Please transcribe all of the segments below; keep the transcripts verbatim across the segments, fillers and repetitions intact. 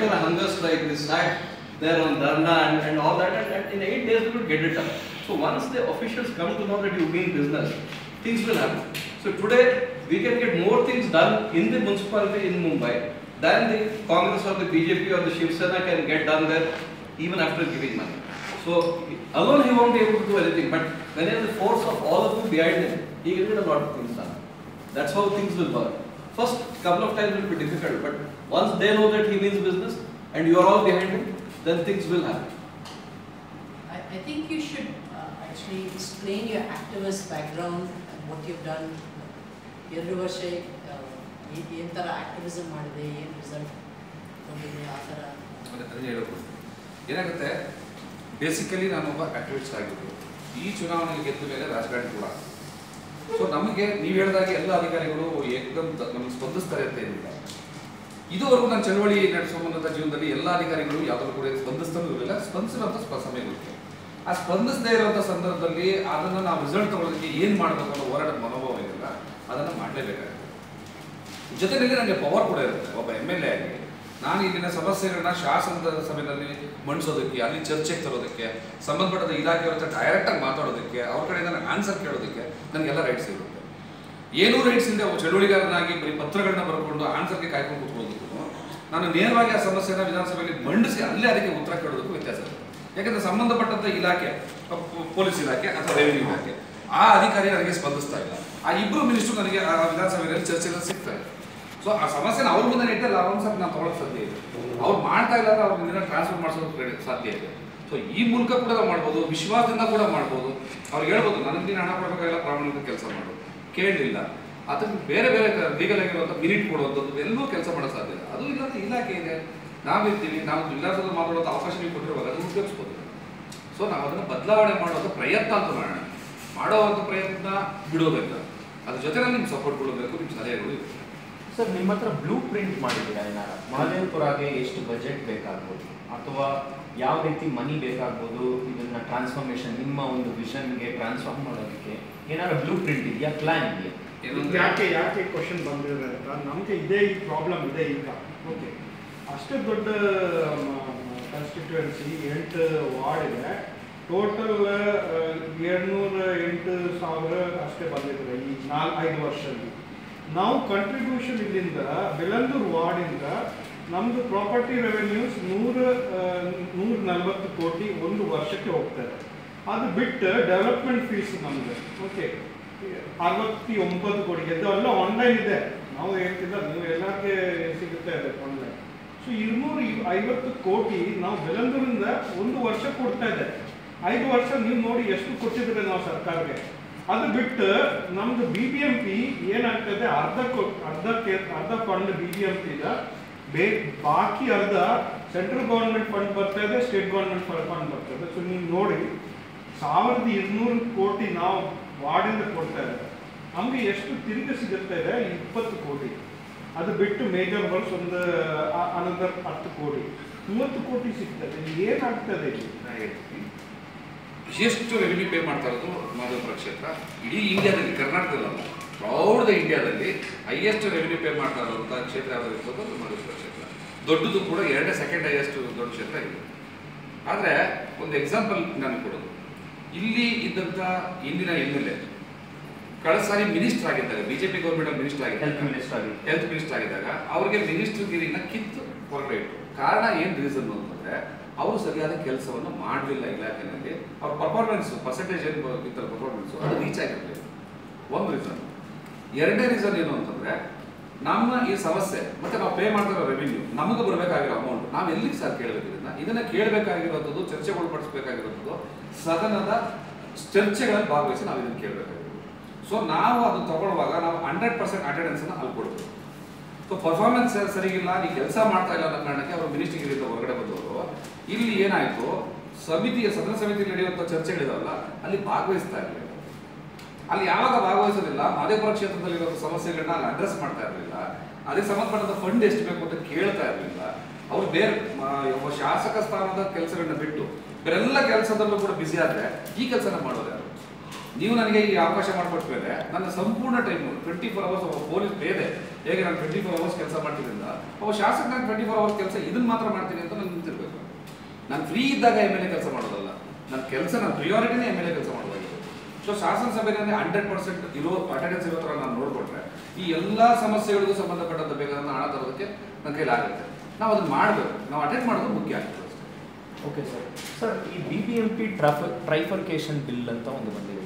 better hunger strike this had there on Dharna and, and all that, and, and in eight days we could get it up. So once the officials come to know that you mean business, things will happen. So today we can get more things done in the municipality in Mumbai than the Congress or the B J P or the Shiv Sena can get done there even after giving money. So alone he won't be able to do anything, but when he has the force of all of you behind him, he can get a lot of things done. That's how things will work. First couple of times will be difficult, but once they know that he means business and you are all behind him, then things will happen. I, I think you should uh, actually explain your activist background and what you've done. ಎರಡು ವರ್ಷ ಏನು ಥರ activism ಮಾಡಿದೆ, ಏನು result ಬಂದಿದೆ, ಆ ಥರ ಹೇಳ್ಬೋದು. ಏನಾಗುತ್ತೆ, ಬೇಸಿಕಲಿ ನಾನೊಬ್ಬ ಆ್ಯಕ್ಟಿವಿಸ್ಟ್ ಆಗಿದ್ದು, ಈ ಚುನಾವಣೆಯಲ್ಲಿ ಗೆದ್ದ ಮೇಲೆ ರಾಜಕಾರಣಿ ಕೂಡ. ಸೊ ನಮಗೆ ನೀವು ಹೇಳಿದಾಗ ಎಲ್ಲ ಅಧಿಕಾರಿಗಳು ಏಕದಮ್ ನಮ್ಗೆ ಸ್ಪಂದಿಸ್ತಾರೆ ಅಂತ ಏನಿಲ್ಲ. ಇದುವರೆಗೂ ನಾನು ಚಳವಳಿ ನಡೆಸುವಂಥ ಜೀವನದಲ್ಲಿ ಎಲ್ಲ ಅಧಿಕಾರಿಗಳು ಯಾವುದಾದ್ರು ಕೂಡ ಸ್ಪಂದಿಸ್ತಾನೂ ಇರಲಿಲ್ಲ, ಸ್ಪಂದಿಸಿರೋಂಥ ಸಮಯ ಇರುತ್ತೆ. ಆ ಸ್ಪಂದಿಸದೇ ಇರೋಂಥ ಸಂದರ್ಭದಲ್ಲಿ ಅದನ್ನು ನಾವು ರಿಸಲ್ಟ್ ತಗೊಳ್ಳೋದಕ್ಕೆ ಏನು ಮಾಡಬೇಕು ಅನ್ನೋ ಹೋರಾಟದ ಮನೋಭಾವ ಇದೆಯಲ್ಲ, ಅದನ್ನು ಮಾಡಲೇಬೇಕಾಗುತ್ತೆ. ಜೊತೆಯಲ್ಲಿ ನನಗೆ ಪವರ್ ಕೂಡ ಇರುತ್ತೆ. ಒಬ್ಬ ಎಮ್ ಎಲ್ ಎ ಆಗಿ ನಾನು ಇಲ್ಲಿನ ಸಮಸ್ಯೆಗಳನ್ನ ಶಾಸನದ ಸಭೆಯಲ್ಲಿ ಮಂಡಿಸೋದಕ್ಕೆ, ಅಲ್ಲಿ ಚರ್ಚೆಗೆ ತರೋದಕ್ಕೆ, ಸಂಬಂಧಪಟ್ಟ ಇಲಾಖೆಯವ್ರ ಹತ್ರ ಡೈರೆಕ್ಟಾಗಿ ಮಾತಾಡೋದಕ್ಕೆ, ಅವ್ರ ಕಡೆಯಿಂದ ನಾನು ಆನ್ಸರ್ ಕೇಳೋದಕ್ಕೆ ನನಗೆಲ್ಲ ರೈಟ್ಸ್ ಇರುತ್ತೆ. ಏನೂ ರೈಟ್ಸ್ ಇಂದ ಚಳುವಳಿಗಾರನಾಗಿ ಬರೀ ಪತ್ರಗಳನ್ನ ಬರ್ಕೊಂಡು ಆನ್ಸರ್ಗೆ ಕಾಯ್ಕೊಂಡು ಕೂತ್ಕೊಳ್ಳೋದಕ್ಕೂ, ನಾನು ನೇರವಾಗಿ ಆ ಸಮಸ್ಯೆನ ವಿಧಾನಸಭೆಯಲ್ಲಿ ಮಂಡಿಸಿ ಅಲ್ಲೇ ಅದಕ್ಕೆ ಉತ್ತರ ಕೇಳೋದಕ್ಕೂ ವ್ಯತ್ಯಾಸ ಇರುತ್ತೆ. ಯಾಕಂದರೆ ಸಂಬಂಧಪಟ್ಟಂಥ ಇಲಾಖೆ, ಪೊಲೀಸ್ ಇಲಾಖೆ ಅಥವಾ ರೆವಿನ್ಯೂ ಇಲಾಖೆ, ಆ ಅಧಿಕಾರಿ ನನಗೆ ಸ್ಪಂದಿಸ್ತಾ ಇಲ್ಲ, ಆ ಇಬ್ಬರು ಮಿನಿಸ್ಟ್ರು ನನಗೆ ಆ ವಿಧಾನಸಭೆಯಲ್ಲಿ ಚರ್ಚೆಯಲ್ಲಿ ಸಿಗ್ತಾರೆ. ಸೊ ಆ ಸಮಸ್ಯೆನ ಅವ್ರ ಮುಂದೆ ಇಟ್ಟಲ್ಲಿ ಅವ್ರ ಸಹ ನಾನು ತೊಗೊಳಕ್ಕೆ ಸಾಧ್ಯ ಇದೆ. ಅವ್ರು ಮಾಡ್ತಾ ಇಲ್ಲ ಅಂದ್ರೆ ಅವ್ರ ಮುಂದೆ ಟ್ರಾನ್ಸ್ಫರ್ ಮಾಡಿಸೋದಕ್ಕೆ ಸಾಧ್ಯ ಇದೆ. ಸೊ ಈ ಮೂಲಕ ಕೂಡ ನಾವು ಮಾಡ್ಬೋದು, ವಿಶ್ವಾಸದಿಂದ ಕೂಡ ಮಾಡ್ಬೋದು. ಅವ್ರಿಗೆ ಹೇಳ್ಬೋದು, ನನಗೆ ಹಣ ಕೊಡಬೇಕಾಗಿಲ್ಲ, ಪ್ರಾಮಾಣಿಕ ಕೆಲಸ ಮಾಡೋದು, ಕೇಳಲಿಲ್ಲ, ಅದಕ್ಕೆ ಬೇರೆ ಬೇರೆ ಲೀಗಲ್ ಆಗಿರುವಂಥ ಮಿನಿಟ್ ಕೊಡುವಂಥದ್ದು ಎಲ್ಲವೂ ಕೆಲಸ ಮಾಡೋ ಸಾಧ್ಯ ಇಲ್ಲ. ಅದು ಇಲ್ಲದ ಇಲಾಖೆ ಇದೆ, ನಾವಿರ್ತೀವಿ, ನಾವು ವಿಧಾನಸಭೆಯಲ್ಲಿ ಮಾತಾಡೋದು ಅವಕಾಶ ನೀವು ಕೊಟ್ಟಿರುವಾಗ ಅದನ್ನು ಉಪಯೋಗಿಸ್ಬೋದು. ಸೊ ನಾವು ಅದನ್ನು ಬದಲಾವಣೆ ಮಾಡೋದು ಪ್ರಯತ್ನ ಅಂತ ಮಾಡೋಣ, ಮಾಡೋವಂಥ ಪ್ರಯತ್ನ ಬಿಡೋದಿಲ್ಲ. ಅದ್ರ ಜೊತೆ ನಿಮ್ಮ ಸಪೋರ್ಟ್ ಕೊಡಬೇಕು, ನಿಮ್ಮ ಸಲಹೆಗಳು ಇರುತ್ತೆ. ಸರ್, ನಿಮ್ಮ ಹತ್ರ ಬ್ಲೂ ಪ್ರಿಂಟ್ ಮಾಡಿದ್ದೀರಾ ಏನಾರ? ಮಹದೇವಪುರಾಗೆ ಎಷ್ಟು ಬಜೆಟ್ ಬೇಕಾಗ್ಬೋದು ಅಥವಾ ಯಾವ ರೀತಿ ಮನಿ ಬೇಕಾಗ್ಬೋದು, ಇದನ್ನು ಟ್ರಾನ್ಸ್ಫಾರ್ಮೇಷನ್ ನಿಮ್ಮ ಒಂದು ವಿಷನ್ಗೆ ಟ್ರಾನ್ಸ್ಫಾರ್ಮ್ ಮಾಡೋದಕ್ಕೆ ಏನಾದ್ರು ಬ್ಲೂ ಪ್ರಿಂಟ್ ಇದೆಯಾ, ಪ್ಲಾನ್ ಇದೆಯಾ? ಯಾಕೆ ಯಾಕೆ ಕ್ವಶನ್ ಬಂದಿದೆ ಅಂತ, ನಮಗೆ ಇದೇ ಈ ಪ್ರಾಬ್ಲಮ್ ಇದೆ ಈಗ. ಓಕೆ, ಅಷ್ಟು ದೊಡ್ಡ ಕಾನ್ಸ್ಟಿಟ್ಯೂಯೆನ್ಸಿ, ಎಂಟು ವಾರ್ಡ್ ಇದೆ, ಟೋಟಲ್ ಎರಡುನೂರ ಎಂಟು ಸಾವಿರ ಅಷ್ಟೇ ಬಂದಿದ್ದಾರೆ ಈ ನಾಲ್ಕು ಐದು ವರ್ಷದಲ್ಲಿ. ನಾವು ಕಂಟ್ರಿಬ್ಯೂಷನ್ ಇಲ್ಲಿಂದ ಬೆಲ್ಲಂದೂರು ವಾರ್ಡಿಂದ ನಮ್ಮದು ಪ್ರಾಪರ್ಟಿ ರೆವೆನ್ಯೂಸ್ ನೂರ ನೂರ ನಲವತ್ತು ಕೋಟಿ ಒಂದು ವರ್ಷಕ್ಕೆ ಹೋಗ್ತಾರೆ. ಅದು ಬಿಟ್ಟು ಡೆವಲಪ್ಮೆಂಟ್ ಫೀಸ್ ನಮಗೆ ಓಕೆ ಅರವತ್ತೊಂಬತ್ತು ಕೋಟಿ ಗೆದ್ದು, ಅಲ್ಲ ಆನ್ಲೈನ್ ಇದೆ, ನಾವು ಹೇಳ್ತಿದ್ದ ನೀವು ಎಲ್ಲಕ್ಕೆ ಸಿಗುತ್ತೆ ಇದೆ ಆನ್ಲೈನ್. ಸೊ ಇನ್ನೂರ ಐವತ್ತು ಕೋಟಿ ನಾವು ಬೆಲ್ಲಂದೂರಿಂದ ಒಂದು ವರ್ಷ ಕೊಡ್ತಾ ಇದೆ. ಐದು ವರ್ಷ ನೀವು ನೋಡಿ ಎಷ್ಟು ಕೊಟ್ಟಿದ್ರೆ ನಾವು ಸರ್ಕಾರಕ್ಕೆ. ಅದು ಬಿಟ್ಟು ನಮ್ದು ಬಿ ಬಿ ಎಂ ಪಿ ಏನಾಗ್ತದೆ, ಅರ್ಧ ಅರ್ಧಕ್ಕೆ ಅರ್ಧ fund B B M P ಬೇ ಬಾಕಿ ಅರ್ಧ ಸೆಂಟ್ರಲ್ ಗೌರ್ಮೆಂಟ್ ಫಂಡ್ ಬರ್ತಾ ಇದೆ, ಸ್ಟೇಟ್ ಗೌರ್ಮೆಂಟ್ ಫಂಡ್ ಬರ್ತಾ ಇದೆ. ಸೊ ನೀವು ನೋಡಿ, ಸಾವಿರದ ಇನ್ನೂರು ಕೋಟಿ ನಾವು ವಾರ್ಡಿಂದ ಕೊಡ್ತಾ ಇದ್ದಾರೆ, ನಮಗೆ ಎಷ್ಟು ತಿರುಗಿ ಸಿಗುತ್ತಾ ಇದೆ? ಇಪ್ಪತ್ತು ಕೋಟಿ. ಅದು ಬಿಟ್ಟು ಮೇಜರ್ ವರ್ಕ್ಸ್ ಒಂದು ಅನದರ್ ಹತ್ತು ಕೋಟಿ, ಮೂವತ್ತು ಕೋಟಿ ಸಿಗ್ತದೆ. ಏನಾಗ್ತದೆ ಇಲ್ಲಿ? ಎಷ್ಟು ರೆವಿನ್ಯೂ ಪೇ ಮಾಡ್ತಾ ಇರೋದು ಮಹದೇವಪುರ ಕ್ಷೇತ್ರ ಇಡೀ ಇಂಡಿಯಾದಲ್ಲಿ, ಕರ್ನಾಟಕದಲ್ಲ ಪ್ರೌಢ ಇಂಡಿಯಾದಲ್ಲಿ ಹೈಯೆಸ್ಟ್ ರೆವಿನ್ಯೂ ಪೇ ಮಾಡ್ತಾ ಇರೋಂಥ ಕ್ಷೇತ್ರ ಯಾವ್ದು ಇರ್ತದೆ ಅದು ಮಹದೇವಪುರ ಕ್ಷೇತ್ರ. ದೊಡ್ಡದು ಕೂಡ, ಎರಡನೇ ಸೆಕೆಂಡ್ ಹೈಯೆಸ್ಟ್ ದೊಡ್ಡ ಕ್ಷೇತ್ರ ಇದೆ. ಆದರೆ ಒಂದು ಎಕ್ಸಾಂಪಲ್ ನಾನು ಕೊಡೋದು, ಇಲ್ಲಿ ಇದ್ದಂಥ ಇಂದಿನ ಎಮ್ ಎಲ್ ಎ ಕಳೆದ ಸಾರಿ ಮಿನಿಸ್ಟರ್ ಆಗಿದ್ದಾಗ, ಬಿಜೆಪಿ ಗೌರ್ಮೆಂಟ್ ಮಿನಿಸ್ಟರ್ ಆಗಿದ್ದಾಗ, ಹೆಲ್ತ್ ಮಿನಿಸ್ಟರ್ ಆಗಿದ್ದಾಗ ಅವ್ರಿಗೆ ಮಿನಿಸ್ಟರ್ಗಿರಿನ ಕಿತ್ತು ಹೊರಗಡೆ ಇಟ್ಟು, ಕಾರಣ ಏನು ರೀಸನ್ ಅಂತಂದರೆ ಅವರು ಸರಿಯಾದ ಕೆಲಸವನ್ನು ಮಾಡಲಿಲ್ಲ ಇಲಾಖೆಯಲ್ಲಿ. ಅವ್ರ ಪರ್ಫಾರ್ಮೆನ್ಸು ಪರ್ಸೆಂಟೇಜ್ ಏನು ಇತರ ಪರ್ಫಾರ್ಮೆನ್ಸು ಅದು ರೀಚ್ ಆಗಿರಲಿಲ್ಲ, ಒಂದು ರೀಸನ್. ಎರಡನೇ ರೀಸನ್ ಏನು ಅಂತಂದರೆ, ನಮ್ಮ ಈ ಸಮಸ್ಯೆ ಮತ್ತು ನಾವು ಪೇ ಮಾಡ್ತಿರೋ ರೆವಿನ್ಯೂ, ನಮಗೆ ಬರಬೇಕಾಗಿರೋ ಅಮೌಂಟ್ ನಾವು ಎಲ್ಲಿಗೆ ಸರ್ ಕೇಳಬೇಕಿರೋದನ್ನ, ಇದನ್ನು ಕೇಳಬೇಕಾಗಿರೋಂಥದ್ದು, ಚರ್ಚೆಗೊಳಪಡಿಸಬೇಕಾಗಿರೋಂಥದ್ದು, ಸದನದ ಚರ್ಚೆಗಳಲ್ಲಿ ಭಾಗವಹಿಸಿ ನಾವು ಇದನ್ನು ಕೇಳಬೇಕಾಗಿರೋದು. ಸೊ ನಾವು ಅದು ತಗೊಳ್ಳುವಾಗ ನಾವು ಹಂಡ್ರೆಡ್ ಪರ್ಸೆಂಟ್ ಅಟೆಂಡೆನ್ಸನ್ನು ಅಲ್ಲಿ ಕೊಡ್ತೀವಿ. ಸೊ ಪರ್ಫಾರ್ಮೆನ್ಸ್ ಸರಿಗಿಲ್ಲ, ನೀವು ಕೆಲಸ ಮಾಡ್ತಾ ಇಲ್ಲ ಅನ್ನೋ ಕಾರಣಕ್ಕೆ ಅವರು ಮಿನಿಸ್ಟ್ರಿಗಿರಿಯಿಂದ ಹೊರಗಡೆ ಬಂದವರು. ಇಲ್ಲಿ ಏನಾಯಿತು, ಸಮಿತಿಯ ಸದನ ಸಮಿತಿ ನಡೆಯುವಂಥ ಚರ್ಚೆಗಳಿದಾವಲ್ಲ ಅಲ್ಲಿ ಭಾಗವಹಿಸ್ತಾ ಇರಲಿಲ್ಲ. ಅಲ್ಲಿ ಯಾವಾಗ ಭಾಗವಹಿಸೋದಿಲ್ಲ, ಮಹದೇವಪುರ ಕ್ಷೇತ್ರದಲ್ಲಿರೋ ಸಮಸ್ಯೆಗಳನ್ನ ಅಲ್ಲಿ ಅಡ್ರೆಸ್ ಮಾಡ್ತಾ ಇರಲಿಲ್ಲ, ಅದಕ್ಕೆ ಸಂಬಂಧಪಟ್ಟಂಥ ಫಂಡ್ ಎಷ್ಟು ಬೇಕು ಅಂತ ಕೇಳ್ತಾ ಇರಲಿಲ್ಲ. ಅವರು ಬೇರೆ ಒಬ್ಬ ಶಾಸಕ ಸ್ಥಾನದ ಕೆಲಸಗಳನ್ನ ಬಿಟ್ಟು ಬೇರೆಲ್ಲ ಕೆಲಸದಲ್ಲೂ ಕೂಡ ಬ್ಯುಸಿ ಆದರೆ ಈ ಕೆಲಸನ ಮಾಡೋದು ಯಾರು? ನೀವು ನನಗೆ ಈ ಅವಕಾಶ ಮಾಡಿಕೊಟ್ಮೇಲೆ ನನ್ನ ಸಂಪೂರ್ಣ ಟೈಮು ಟ್ವೆಂಟಿ ಫೋರ್ ಅವರ್ಸ್ ಒಬ್ಬ ಪೊಲೀಸ್ ಬೇರೆ ಹೇಗೆ ನಾನು ಟ್ವೆಂಟಿ ಫೋರ್ ಅವರ್ಸ್ ಕೆಲಸ ಮಾಡ್ತಿದ್ರಿಂದ ಒಬ್ಬ ಶಾಸಕನ ಟ್ವೆಂಟಿ ಫೋರ್ ಅವರ್ಸ್ ಕೆಲಸ ಇದನ್ನು ಮಾತ್ರ ಮಾಡ್ತೀನಿ ಅಂತ ನಾನು ನಿಂತಿರ್ಬೇಕು. ನಾನು ಫ್ರೀ ಇದ್ದಾಗ ಎಮ್ ಎಲ್ ಎ ಕೆಲಸ ಮಾಡೋದಲ್ಲ, ನನ್ನ ಕೆಲಸ ನನ್ನ ಪ್ರಿಯಾರಿಟಿನೇ ಎಮ್ ಎಲ್ ಎ ಕೆಲಸ ಮಾಡೋದಾಗಿದೆ. ಸೊ ಶಾಸನಸಭೆಯಲ್ಲಿ ಹಂಡ್ರೆಡ್ ಪರ್ಸೆಂಟ್ ಇರೋ ಅಟೆಂಡೆನ್ಸ್ ಇರೋ ಥರ ನಾನು ನೋಡಿಕೊಂಡ್ರೆ ಈ ಎಲ್ಲ ಸಮಸ್ಯೆಗಳಿಗೂ ಸಂಬಂಧಪಟ್ಟಂತ ಬೇಕಾದ ಹಣ ತರೋದಕ್ಕೆ ನನ್ನ ಕೈಲಾಗುತ್ತೆ. ನಾವು ಅದನ್ನು ಮಾಡಬೇಕು, ನಾವು ಅಟೆಂಡ್ ಮಾಡೋದು ಮುಖ್ಯ ಆಗಿದೆ. ಓಕೆ ಸರ್, ಸರ್ ಈ ಬಿ ಬಿ ಎಂ ಪಿ ಟ್ರಾಫ್ ಟ್ರೈಫರ್ಕೇಶನ್ ಬಿಲ್ ಅಂತ ಒಂದು ಬಂದಿದೆ,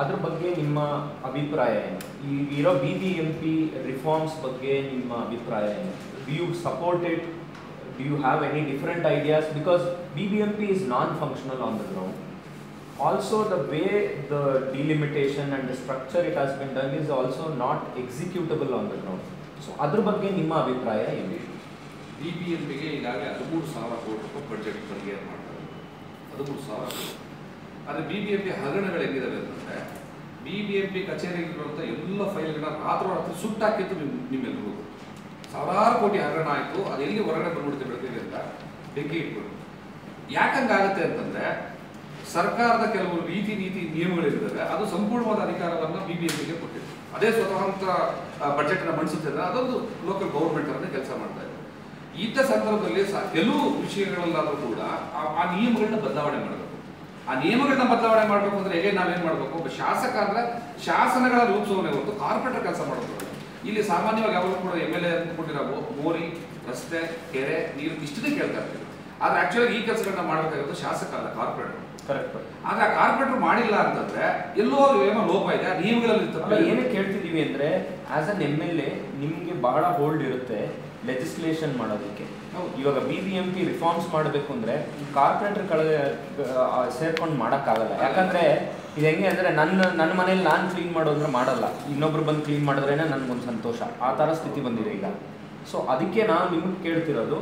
ಅದ್ರ ಬಗ್ಗೆ ನಿಮ್ಮ ಅಭಿಪ್ರಾಯ ಏನು? ಈ ಇರೋ B B M P reforms ಬಗ್ಗೆ ನಿಮ್ಮ ಅಭಿಪ್ರಾಯ ಏನು? Do you support it? Do you have any different ideas? Because B B M P is non functional on the ground. Also the way the delimitation and the structure it has been done is also not executable on the ground. So ಅದ್ರ ಬಗ್ಗೆ ನಿಮ್ಮ ಅಭಿಪ್ರಾಯ ಏನು? B B M ಪಿಗೆ ಈಗಾಗಲೇ ಹದಿಮೂರು ಸಾವಿರ ಕೋಟಿ ರೂಪಾಯಿ ಬಡ್ಜೆಟ್ ಕನ್ವಿಯರ್ ಮಾಡ್ತಾರೆ, ಹದಿಮೂರು ಸಾವಿರ ಕೋಟಿ. ಆದರೆ ಬಿ ಬಿ ಎಂ ಪಿ ಹಗರಣಗಳು ಹೆಂಗಿದ್ದಾವೆ ಅಂತಂದರೆ ಬಿ ಬಿ ಎಂ ಪಿ ಕಚೇರಿಗಿರುವಂಥ ಎಲ್ಲ ಫೈಲ್ಗಳನ್ನ ರಾತ್ರೋ ರಾತ್ರಿ ಸುಟ್ಟಾಕಿತ್ತು ನಿಮ್ಮ ನಿಮ್ಮೆಲ್ಲರಿಗೂ ಸಾವಿರಾರು ಕೋಟಿ ಹಗರಣ ಆಯಿತು. ಅದು ಎಲ್ಲಿ ಹೊರಗಡೆ ಬಂದ್ಬಿಡುತ್ತೆ ಬೆಳಕಿಗೆ ಅಂತ ಬೆಂಕಿ ಇಟ್ಬಿಟ್ಟು ಯಾಕಂಗಾಗುತ್ತೆ ಅಂತಂದರೆ ಸರ್ಕಾರದ ಕೆಲವು ರೀತಿ ನೀತಿ ನಿಯಮಗಳಿರ್ತದೆ, ಅದು ಸಂಪೂರ್ಣವಾದ ಅಧಿಕಾರವನ್ನು ಬಿ ಬಿ ಎಂ ಪಿಗೆ ಕೊಟ್ಟಿದೆ. ಅದೇ ಸ್ವತಂತ್ರ ಬಜೆಟ್ನ ಮಂಡಿಸುತ್ತೆ ಅಂದರೆ ಅದೊಂದು ಲೋಕಲ್ ಗೌರ್ಮೆಂಟ್ ಅವರೇ ಕೆಲಸ ಮಾಡ್ತಾ ಇದೆ. ಇಂಥ ಸಂದರ್ಭದಲ್ಲಿ ಸ ಕೆಲವು ವಿಷಯಗಳಲ್ಲಾದರೂ ಕೂಡ ಆ ನಿಯಮಗಳನ್ನ ಬದಲಾವಣೆ ಮಾಡಬೇಕು. ಆ ನಿಯಮಗಳನ್ನ ಬದಲಾವಣೆ ಮಾಡಬೇಕು ಅಂದರೆ ಹೇಗೆ ನಾವೇನು ಮಾಡಬೇಕು? ಒಬ್ಬ ಶಾಸಕ ಅಂದರೆ ಶಾಸನಗಳ ರೂಪಿಸೋನೇ ಹೊರತು ಕಾರ್ಪೊರೇಟರ್ ಕೆಲಸ ಮಾಡೋದು. ಇಲ್ಲಿ ಸಾಮಾನ್ಯವಾಗಿ ಯಾವಾಗಲೂ ಕೂಡ ಎಮ್ ಎಲ್ ಎ ಅಂದ್ಕೊಂಡಿರೋ ಮೋರಿ, ರಸ್ತೆ, ಕೆರೆ, ನೀರು ಇಷ್ಟನ್ನೇ ಕೇಳ್ತಾ ಇರ್ತೀವಿ. ಆದರೆ ಆ್ಯಕ್ಚುಲಿ ಈ ಕೆಲಸಗಳನ್ನ ಮಾಡಬೇಕಾಗಿರೋದು ಶಾಸಕ ಅಲ್ಲ, ಕಾರ್ಪೊರೇಟರ್. ಕರೆಕ್ಟ್. ಆದರೆ ಆ ಕಾರ್ಪೊರೇಟರ್ ಮಾಡಿಲ್ಲ ಅಂತಂದರೆ ಎಲ್ಲೋ ಏನೋ ಲೋಪ ಇದೆ ಆ ನಿಯಮಗಳಲ್ಲಿ ಇರ್ತದೆ. ಏನೇ ಕೇಳ್ತಿದ್ದೀವಿ ಅಂದರೆ as an M L A ನಿಮಗೆ ಬಹಳ ಹೋಲ್ಡ್ ಇರುತ್ತೆ ಲೆಜಿಸ್ಲೇಷನ್ ಮಾಡೋದಕ್ಕೆ. ಇವಾಗ B B M P reforms ಮಾಡಬೇಕು ಅಂದರೆ ಕಾರ್ಪೊರೇಟರ್ ಕಳೆದ ಸೇರ್ಕೊಂಡು ಮಾಡೋಕ್ಕಾಗಲ್ಲ. ಯಾಕಂದರೆ ಇದು ಹೆಂಗೆ ಅಂದರೆ ನನ್ನ ನನ್ನ ಮನೇಲಿ ನಾನು ಕ್ಲೀನ್ ಮಾಡೋದ್ರೆ ಮಾಡೋಲ್ಲ, ಇನ್ನೊಬ್ರು ಬಂದು ಕ್ಲೀನ್ ಮಾಡಿದ್ರೇ ನನಗೊಂದು ಸಂತೋಷ, ಆ ಥರ ಸ್ಥಿತಿ ಬಂದಿದೆ ಈಗ. ಸೊ ಅದಕ್ಕೆ ನಾವು ನಿಮಗೆ ಕೇಳ್ತಿರೋದು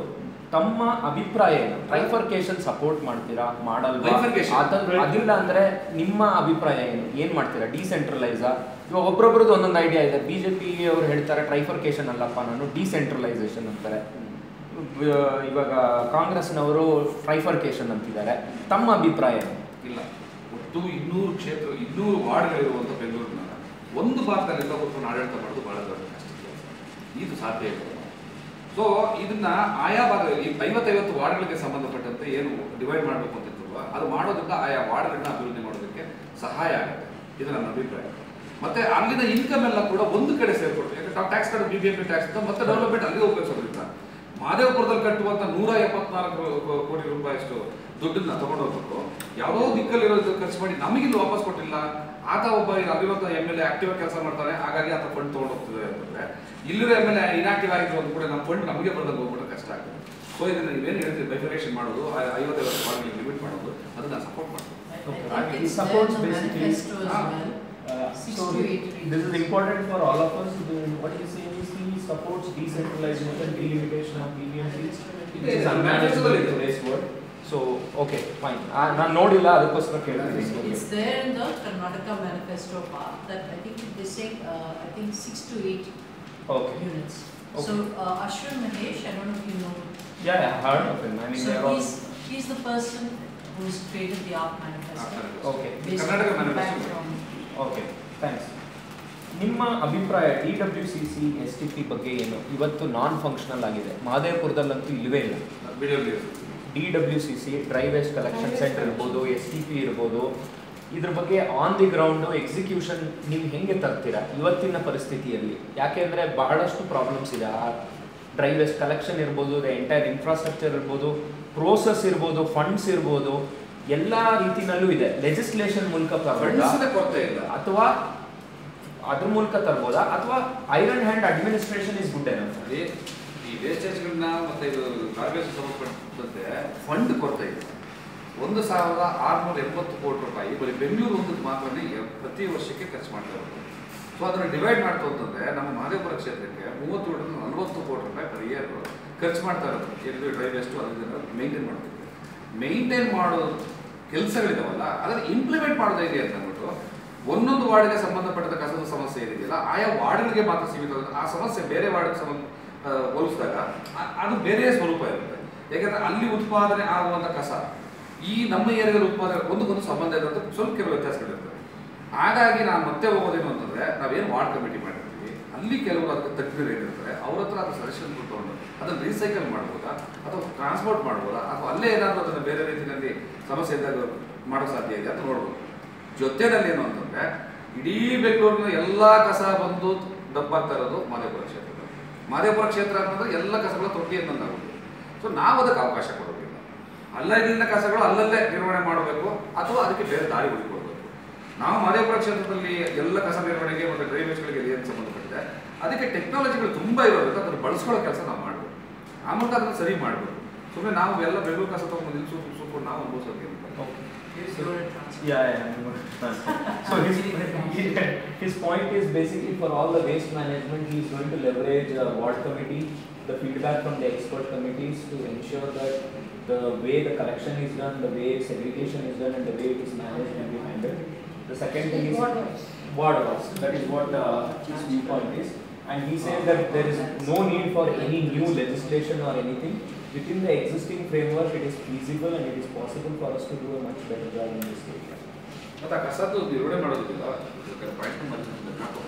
ತಮ್ಮ ಅಭಿಪ್ರಾಯ ಏನು? ಟ್ರೈಫರ್ಕೇಶನ್ ಸಪೋರ್ಟ್ ಮಾಡ್ತೀರಾ, ಮಾಡಲ್ವಾ? ಅದಿಲ್ಲ ಅಂದರೆ ನಿಮ್ಮ ಅಭಿಪ್ರಾಯ ಏನು, ಏನು ಮಾಡ್ತೀರಾ? ಡಿಸೆಂಟ್ರಲೈಸಾ? ಇವಾಗ ಒಬ್ಬರೊಬ್ರದ್ದು ಒಂದೊಂದು ಐಡಿಯಾ ಇದೆ. ಬಿ ಜೆ ಪಿ ಅವರು ಹೇಳ್ತಾರೆ ಟ್ರೈಫರ್ಕೇಶನ್ ಅಲ್ಲಪ್ಪ ನಾನು ಡಿಸೆಂಟ್ರಲೈಸೇಷನ್ ಅಂತಾರೆ, ಇವಾಗ ಕಾಂಗ್ರೆಸ್ನವರು ಟ್ರೈಫರ್ಕೇಶನ್ ಅಂತಿದ್ದಾರೆ. ತಮ್ಮ ಅಭಿಪ್ರಾಯ ಇಲ್ಲ. ಒಟ್ಟು ಇನ್ನೂರು ಕ್ಷೇತ್ರ ಇನ್ನೂರು ವಾರ್ಡ್ಗಳಿರುವಂಥ ಬೆಂಗಳೂರಿನ ಒಂದು ಭಾಗದಲ್ಲೆಲ್ಲ ಕೂತ್ಕೊಂಡು ಆಡಳಿತ ಮಾಡೋದು ಭಾಳ ದೊಡ್ಡ ಕಷ್ಟ, ಇದು ಸಾಧ್ಯ ಇಲ್ಲ. ಸೊ ಇದನ್ನ ಆಯಾ ಭಾಗದಲ್ಲಿ ಐವತ್ತೈವತ್ತು ವಾರ್ಡ್ಗಳಿಗೆ ಸಂಬಂಧಪಟ್ಟಂತೆ ಏನು ಡಿವೈಡ್ ಮಾಡಬೇಕು ಅಂತಿರ್ತೀವೋ ಅದು ಮಾಡೋದ್ರಿಂದ ಆಯಾ ವಾರ್ಡ್ಗಳನ್ನ ಅಭಿವೃದ್ಧಿ ಮಾಡೋದಕ್ಕೆ ಸಹಾಯ ಆಗುತ್ತೆ, ಇದು ನನ್ನ ಅಭಿಪ್ರಾಯ. ಮತ್ತೆ ಅಲ್ಲಿನ ಇನ್ಕಮ್ ಎಲ್ಲ ಕೂಡ ಒಂದು ಕಡೆ ಸೇರ್ಕೊಡ್ತು. ಯಾಕಂದ್ರೆ ನಾವು ಟ್ಯಾಕ್ಸ್ ಕಟ್ಟೋದು B B M P tax ಅಂತ, ಮತ್ತೆ ಡೆವಲಪ್ಮೆಂಟ್ ಅಲ್ಲಿಗೆ ಉಪಯೋಗಿಸೋದ್ರಿಂದ ಮಹದೇವಪುರದಲ್ಲಿ ಕಟ್ಟುವಂಥ ನೂರ ಎಪ್ಪತ್ನಾಲ್ಕು ಕೋಟಿ ರೂಪಾಯಿ ಅಷ್ಟು ದುಡ್ಡನ್ನ ತಗೊಂಡೋಗ್ಬಿಟ್ಟು ಯಾವುದೋ ದಿಕ್ಕಲ್ಲಿರೋದು ಖರ್ಚು ಮಾಡಿ ನಮಗಿಲ್ಲಿ ವಾಪಸ್ ಕೊಟ್ಟಿಲ್ಲ. ಆತ ಒಬ್ಬ ಅಭಿವೃದ್ಧ ಎಮ್ ಎಲ್ ಎ ಆಕ್ಟಿವ್ ಆಗಿ ಕೆಲಸ ಮಾಡ್ತಾರೆ, ಹಾಗಾಗಿ ಆತ ಫಂಡ್ ತೊಗೊಂಡೋಗ್ತದೆ ಅಂತಂದರೆ ಇಲ್ಲಿರೋ ಎಮ್ ಎಲ್ ಎ ಇನಾಕ್ಟಿವ್ ಆಗಿದ್ರು ಅಂತ ಕೂಡ ನಮ್ಮ ಫಂಡ್ ನಮಗೆ ಬಂದಾಗ ಹೋಗ್ಬಿಟ್ಟು ಕಷ್ಟ ಆಗ್ತದೆ. ಸೊ ಇದನ್ನು ನೀವೇನು ಹೇಳ್ತೀವಿ ಬೈಫರ್ಕೇಷನ್ ಮಾಡೋದು, ಐವತ್ತೈವತ್ತು ವಾರ್ಡ್ಗೆ ಲಿಮಿಟ್ ಮಾಡೋದು, ಅದನ್ನು ನಾನು ಸಪೋರ್ಟ್ ಮಾಡ್ತೀನಿ. Uh, so this is important for all of us. What he is saying is he supports decentralization and delimitation of B B M Ps, which is unmanageable in today's world. So okay, fine. I no idea. I was not aware. It's there in the Karnataka manifesto part that I think they say uh, I think six to eight okay. units. Okay. So uh, Ashwin Mahesh, I don't know if you know. Yeah, yeah, I heard of him. I mean, so all he's he's the person who's created the A R C manifesto. Okay. Karnataka manifesto. Okay, thanks. ನಿಮ್ಮ ಅಭಿಪ್ರಾಯ D W C C S T P ಬಗ್ಗೆ ಏನು? ಇವತ್ತು non functional ಆಗಿದೆ, ಮಹದೇವಪುರದಲ್ಲಂತೂ ಇಲ್ಲವೇ ಇಲ್ಲ. D W C C dry waste collection centre ಇರ್ಬೋದು, ಎಸ್ ಟಿ ಪಿ ಇರ್ಬೋದು, ಇದ್ರ ಬಗ್ಗೆ ಆನ್ ದಿ ಗ್ರೌಂಡು ಎಕ್ಸಿಕ್ಯೂಷನ್ ನೀವು ಹೆಂಗೆ ತರ್ತೀರಾ ಇವತ್ತಿನ ಪರಿಸ್ಥಿತಿಯಲ್ಲಿ? ಯಾಕೆಂದರೆ ಬಹಳಷ್ಟು ಪ್ರಾಬ್ಲಮ್ಸ್ ಇದೆ. ಆ ಡ್ರೈ ವೇಸ್ಟ್ ಕಲೆಕ್ಷನ್ ಇರ್ಬೋದು, ದ ಎಂಟೈರ್ ಇನ್ಫ್ರಾಸ್ಟ್ರಕ್ಚರ್ ಇರ್ಬೋದು, ಪ್ರೋಸೆಸ್ ಇರ್ಬೋದು, ಫಂಡ್ಸ್ ಇರ್ಬೋದು, ಎಲ್ಲ ರೀತಿನಲ್ಲೂ ಇದೆ. ಲೆಜಿಸ್ಲೇಷನ್ ಮೂಲಕ ಕೊರತೆ ಇಲ್ಲ, ಅಥವಾ ಅದ್ರ ಮೂಲಕ ತರ್ಬೋದಾ, ಅಥವಾ iron hand administration is good ಏನಂತ ಈ ವೇಸ್ಟೇಜ್ಗಳನ್ನ ಮತ್ತೆ ಇದು ಗಾರ್ಬೇಜ್ ಸಂಬಂಧಪಟ್ಟಂತೆ ಫಂಡ್ ಕೊರತೆ ಇದೆ. ಒಂದು ಸಾವಿರದ ಆರುನೂರ ಎಂಬತ್ತು ಕೋಟಿ ರೂಪಾಯಿ ಬರೀ ಬೆಂಗಳೂರು ಒಂದಕ್ಕೆ ಮಾತ್ರನೇ ಪ್ರತಿ ವರ್ಷಕ್ಕೆ ಖರ್ಚು ಮಾಡ್ತಾ ಇರೋದು. ಸೊ ಅದನ್ನು ಡಿವೈಡ್ ಮಾಡ್ತು ಅಂತಂದರೆ ನಮ್ಮ ಮಹದೇವಪುರ ಕ್ಷೇತ್ರಕ್ಕೆ ಮೂವತ್ತು ನಲವತ್ತು ಕೋಟಿ ರೂಪಾಯಿ ಪರ್ ಇಯರ್ ಖರ್ಚು ಮಾಡ್ತಾ ಇರೋದು. ಎಲ್ಲರೂ ಡ್ರೈ ವೇಸ್ಟು ಅದನ್ನು ಮೇಂಟೈನ್ ಮಾಡ್ತೀವಿ, ಮೇಂಟೈನ್ ಮಾಡೋದು ಕೆಲಸಗಳಿದಾವಲ್ಲ ಅದನ್ನು ಇಂಪ್ಲಿಮೆಂಟ್ ಮಾಡೋದೇ ಇದೆ ಅಂತ ಅಂದ್ಬಿಟ್ಟು ಒಂದೊಂದು ವಾರ್ಡ್ಗೆ ಸಂಬಂಧಪಟ್ಟಂಥ ಕಸದ ಸಮಸ್ಯೆ ಇದೆಯಲ್ಲ ಆಯಾ ವಾರ್ಡ್ಗಳಿಗೆ ಮಾತ್ರ ಸೀಮಿತವಾಗುತ್ತೆ. ಆ ಸಮಸ್ಯೆ ಬೇರೆ ವಾರ್ಡ್ಗೆ ಸಂಬಂಧ ಹೋಲಿಸಿದಾಗ ಅದು ಬೇರೆ ಸ್ವರೂಪ ಇರುತ್ತೆ. ಯಾಕಂದರೆ ಅಲ್ಲಿ ಉತ್ಪಾದನೆ ಆಗುವಂಥ ಕಸ ಈ ನಮ್ಮ ಏರಿಯಾದಲ್ಲಿ ಉತ್ಪಾದನೆ ಒಂದಕ್ಕೊಂದು ಸಂಬಂಧ ಇರುವಂಥ ಸ್ವಲ್ಪ ಕೆಲವು ವ್ಯತ್ಯಾಸಗಳಿರ್ತವೆ. ಹಾಗಾಗಿ ನಾನು ಮತ್ತೆ ಹೋಗೋದೇನು ಅಂತಂದರೆ, ನಾವೇನು ವಾರ್ಡ್ ಕಮಿಟಿ ಮಾಡಿರ್ತೀವಿ, ಅಲ್ಲಿ ಕೆಲವರು ಅದಕ್ಕೆ ತಜ್ಞರು ಏನಿರ್ತಾರೆ, ಅವ್ರ ಹತ್ರ ಅದು ಸಜೆಷನ್ ಕೊಟ್ಕೊಂಡು ಅದನ್ನು ರೀಸೈಕಲ್ ಮಾಡ್ಬೋದಾ ಅಥವಾ ಟ್ರಾನ್ಸ್ಪೋರ್ಟ್ ಮಾಡ್ಬೋದಾ ಅಥವಾ ಅಲ್ಲೇ ಏನಾದರೂ ಅದನ್ನು ಬೇರೆ ರೀತಿಯಲ್ಲಿ ಸಮಸ್ಯೆ ಇದ್ದಾಗ ಮಾಡೋಕ್ಕೆ ಸಾಧ್ಯ ಇದೆ ಅಂತ ನೋಡ್ಬೋದು. ಜೊತೆಯಲ್ಲಿ ಏನು ಅಂತಂದರೆ, ಇಡೀ ಬೆಂಗಳೂರಿನ ಎಲ್ಲ ಕಸ ಬಂದು ದಪ್ಪಾಗ್ತಾ ಇರೋದು ಮಹದೇವಪುರ ಕ್ಷೇತ್ರ. ಮಹದೇವಪುರ ಕ್ಷೇತ್ರ ಅಂತಂದರೆ ಎಲ್ಲ ಕಸಗಳ ತೊಟ್ಟಿಯನ್ನು ಆಗುತ್ತೆ. ಸೊ ನಾವು ಅದಕ್ಕೆ ಅವಕಾಶ ಕೊಡೋದು ಅಲ್ಲ, ಇಲ್ಲಿನ ಕಸಗಳು ಅಲ್ಲಲ್ಲೇ ನಿರ್ವಹಣೆ ಮಾಡಬೇಕು ಅಥವಾ ಅದಕ್ಕೆ ಬೇರೆ ದಾರಿ ಹುಡುಕೊಡ್ಬೇಕು. ನಾವು ಮಹದೇವಪುರ ಕ್ಷೇತ್ರದಲ್ಲಿ ಎಲ್ಲ ಕಸ ನಿರ್ವಹಣೆಗೆ ಮತ್ತು ಡ್ರೈವೇಜ್ಗಳಿಗೆ ಏನು ಸಂಬಂಧಪಟ್ಟಿದೆ, ಅದಕ್ಕೆ ಟೆಕ್ನಾಲಜಿಗಳು ತುಂಬ ಇರೋದಕ್ಕೆ ಅದನ್ನು ಬಳಸ್ಕೊಳ್ಳೋ ಕೆಲಸ ನಾವು ಮಾಡಬೇಕು. ಆ ಮೂಲಕ ಅದನ್ನು ಸರಿ ಮಾಡಬೇಕು. ಸುಮ್ಮನೆ ನಾವು ಎಲ್ಲ ಬೆಂಗಳೂರು ಕಸ ತೊಗೊಂಡು ಸೂಪು ಸೂಪು ನಾವು ಅನುಭವಿಸೋಕೆ. So his, his point is basically for all the waste management, he is going to leverage a ward committee, the feedback from the expert committees to ensure that the way the collection is done, the way segregation is done, and the way it is managed and be handled. The second thing is ward waste. That is what uh, his viewpoint is, and he said that there is no need for any new legislation or anything. Within the existing framework, it is feasible and it is possible for us to do a much better job in this area. But the kasadu nirvane madoodilla the point number four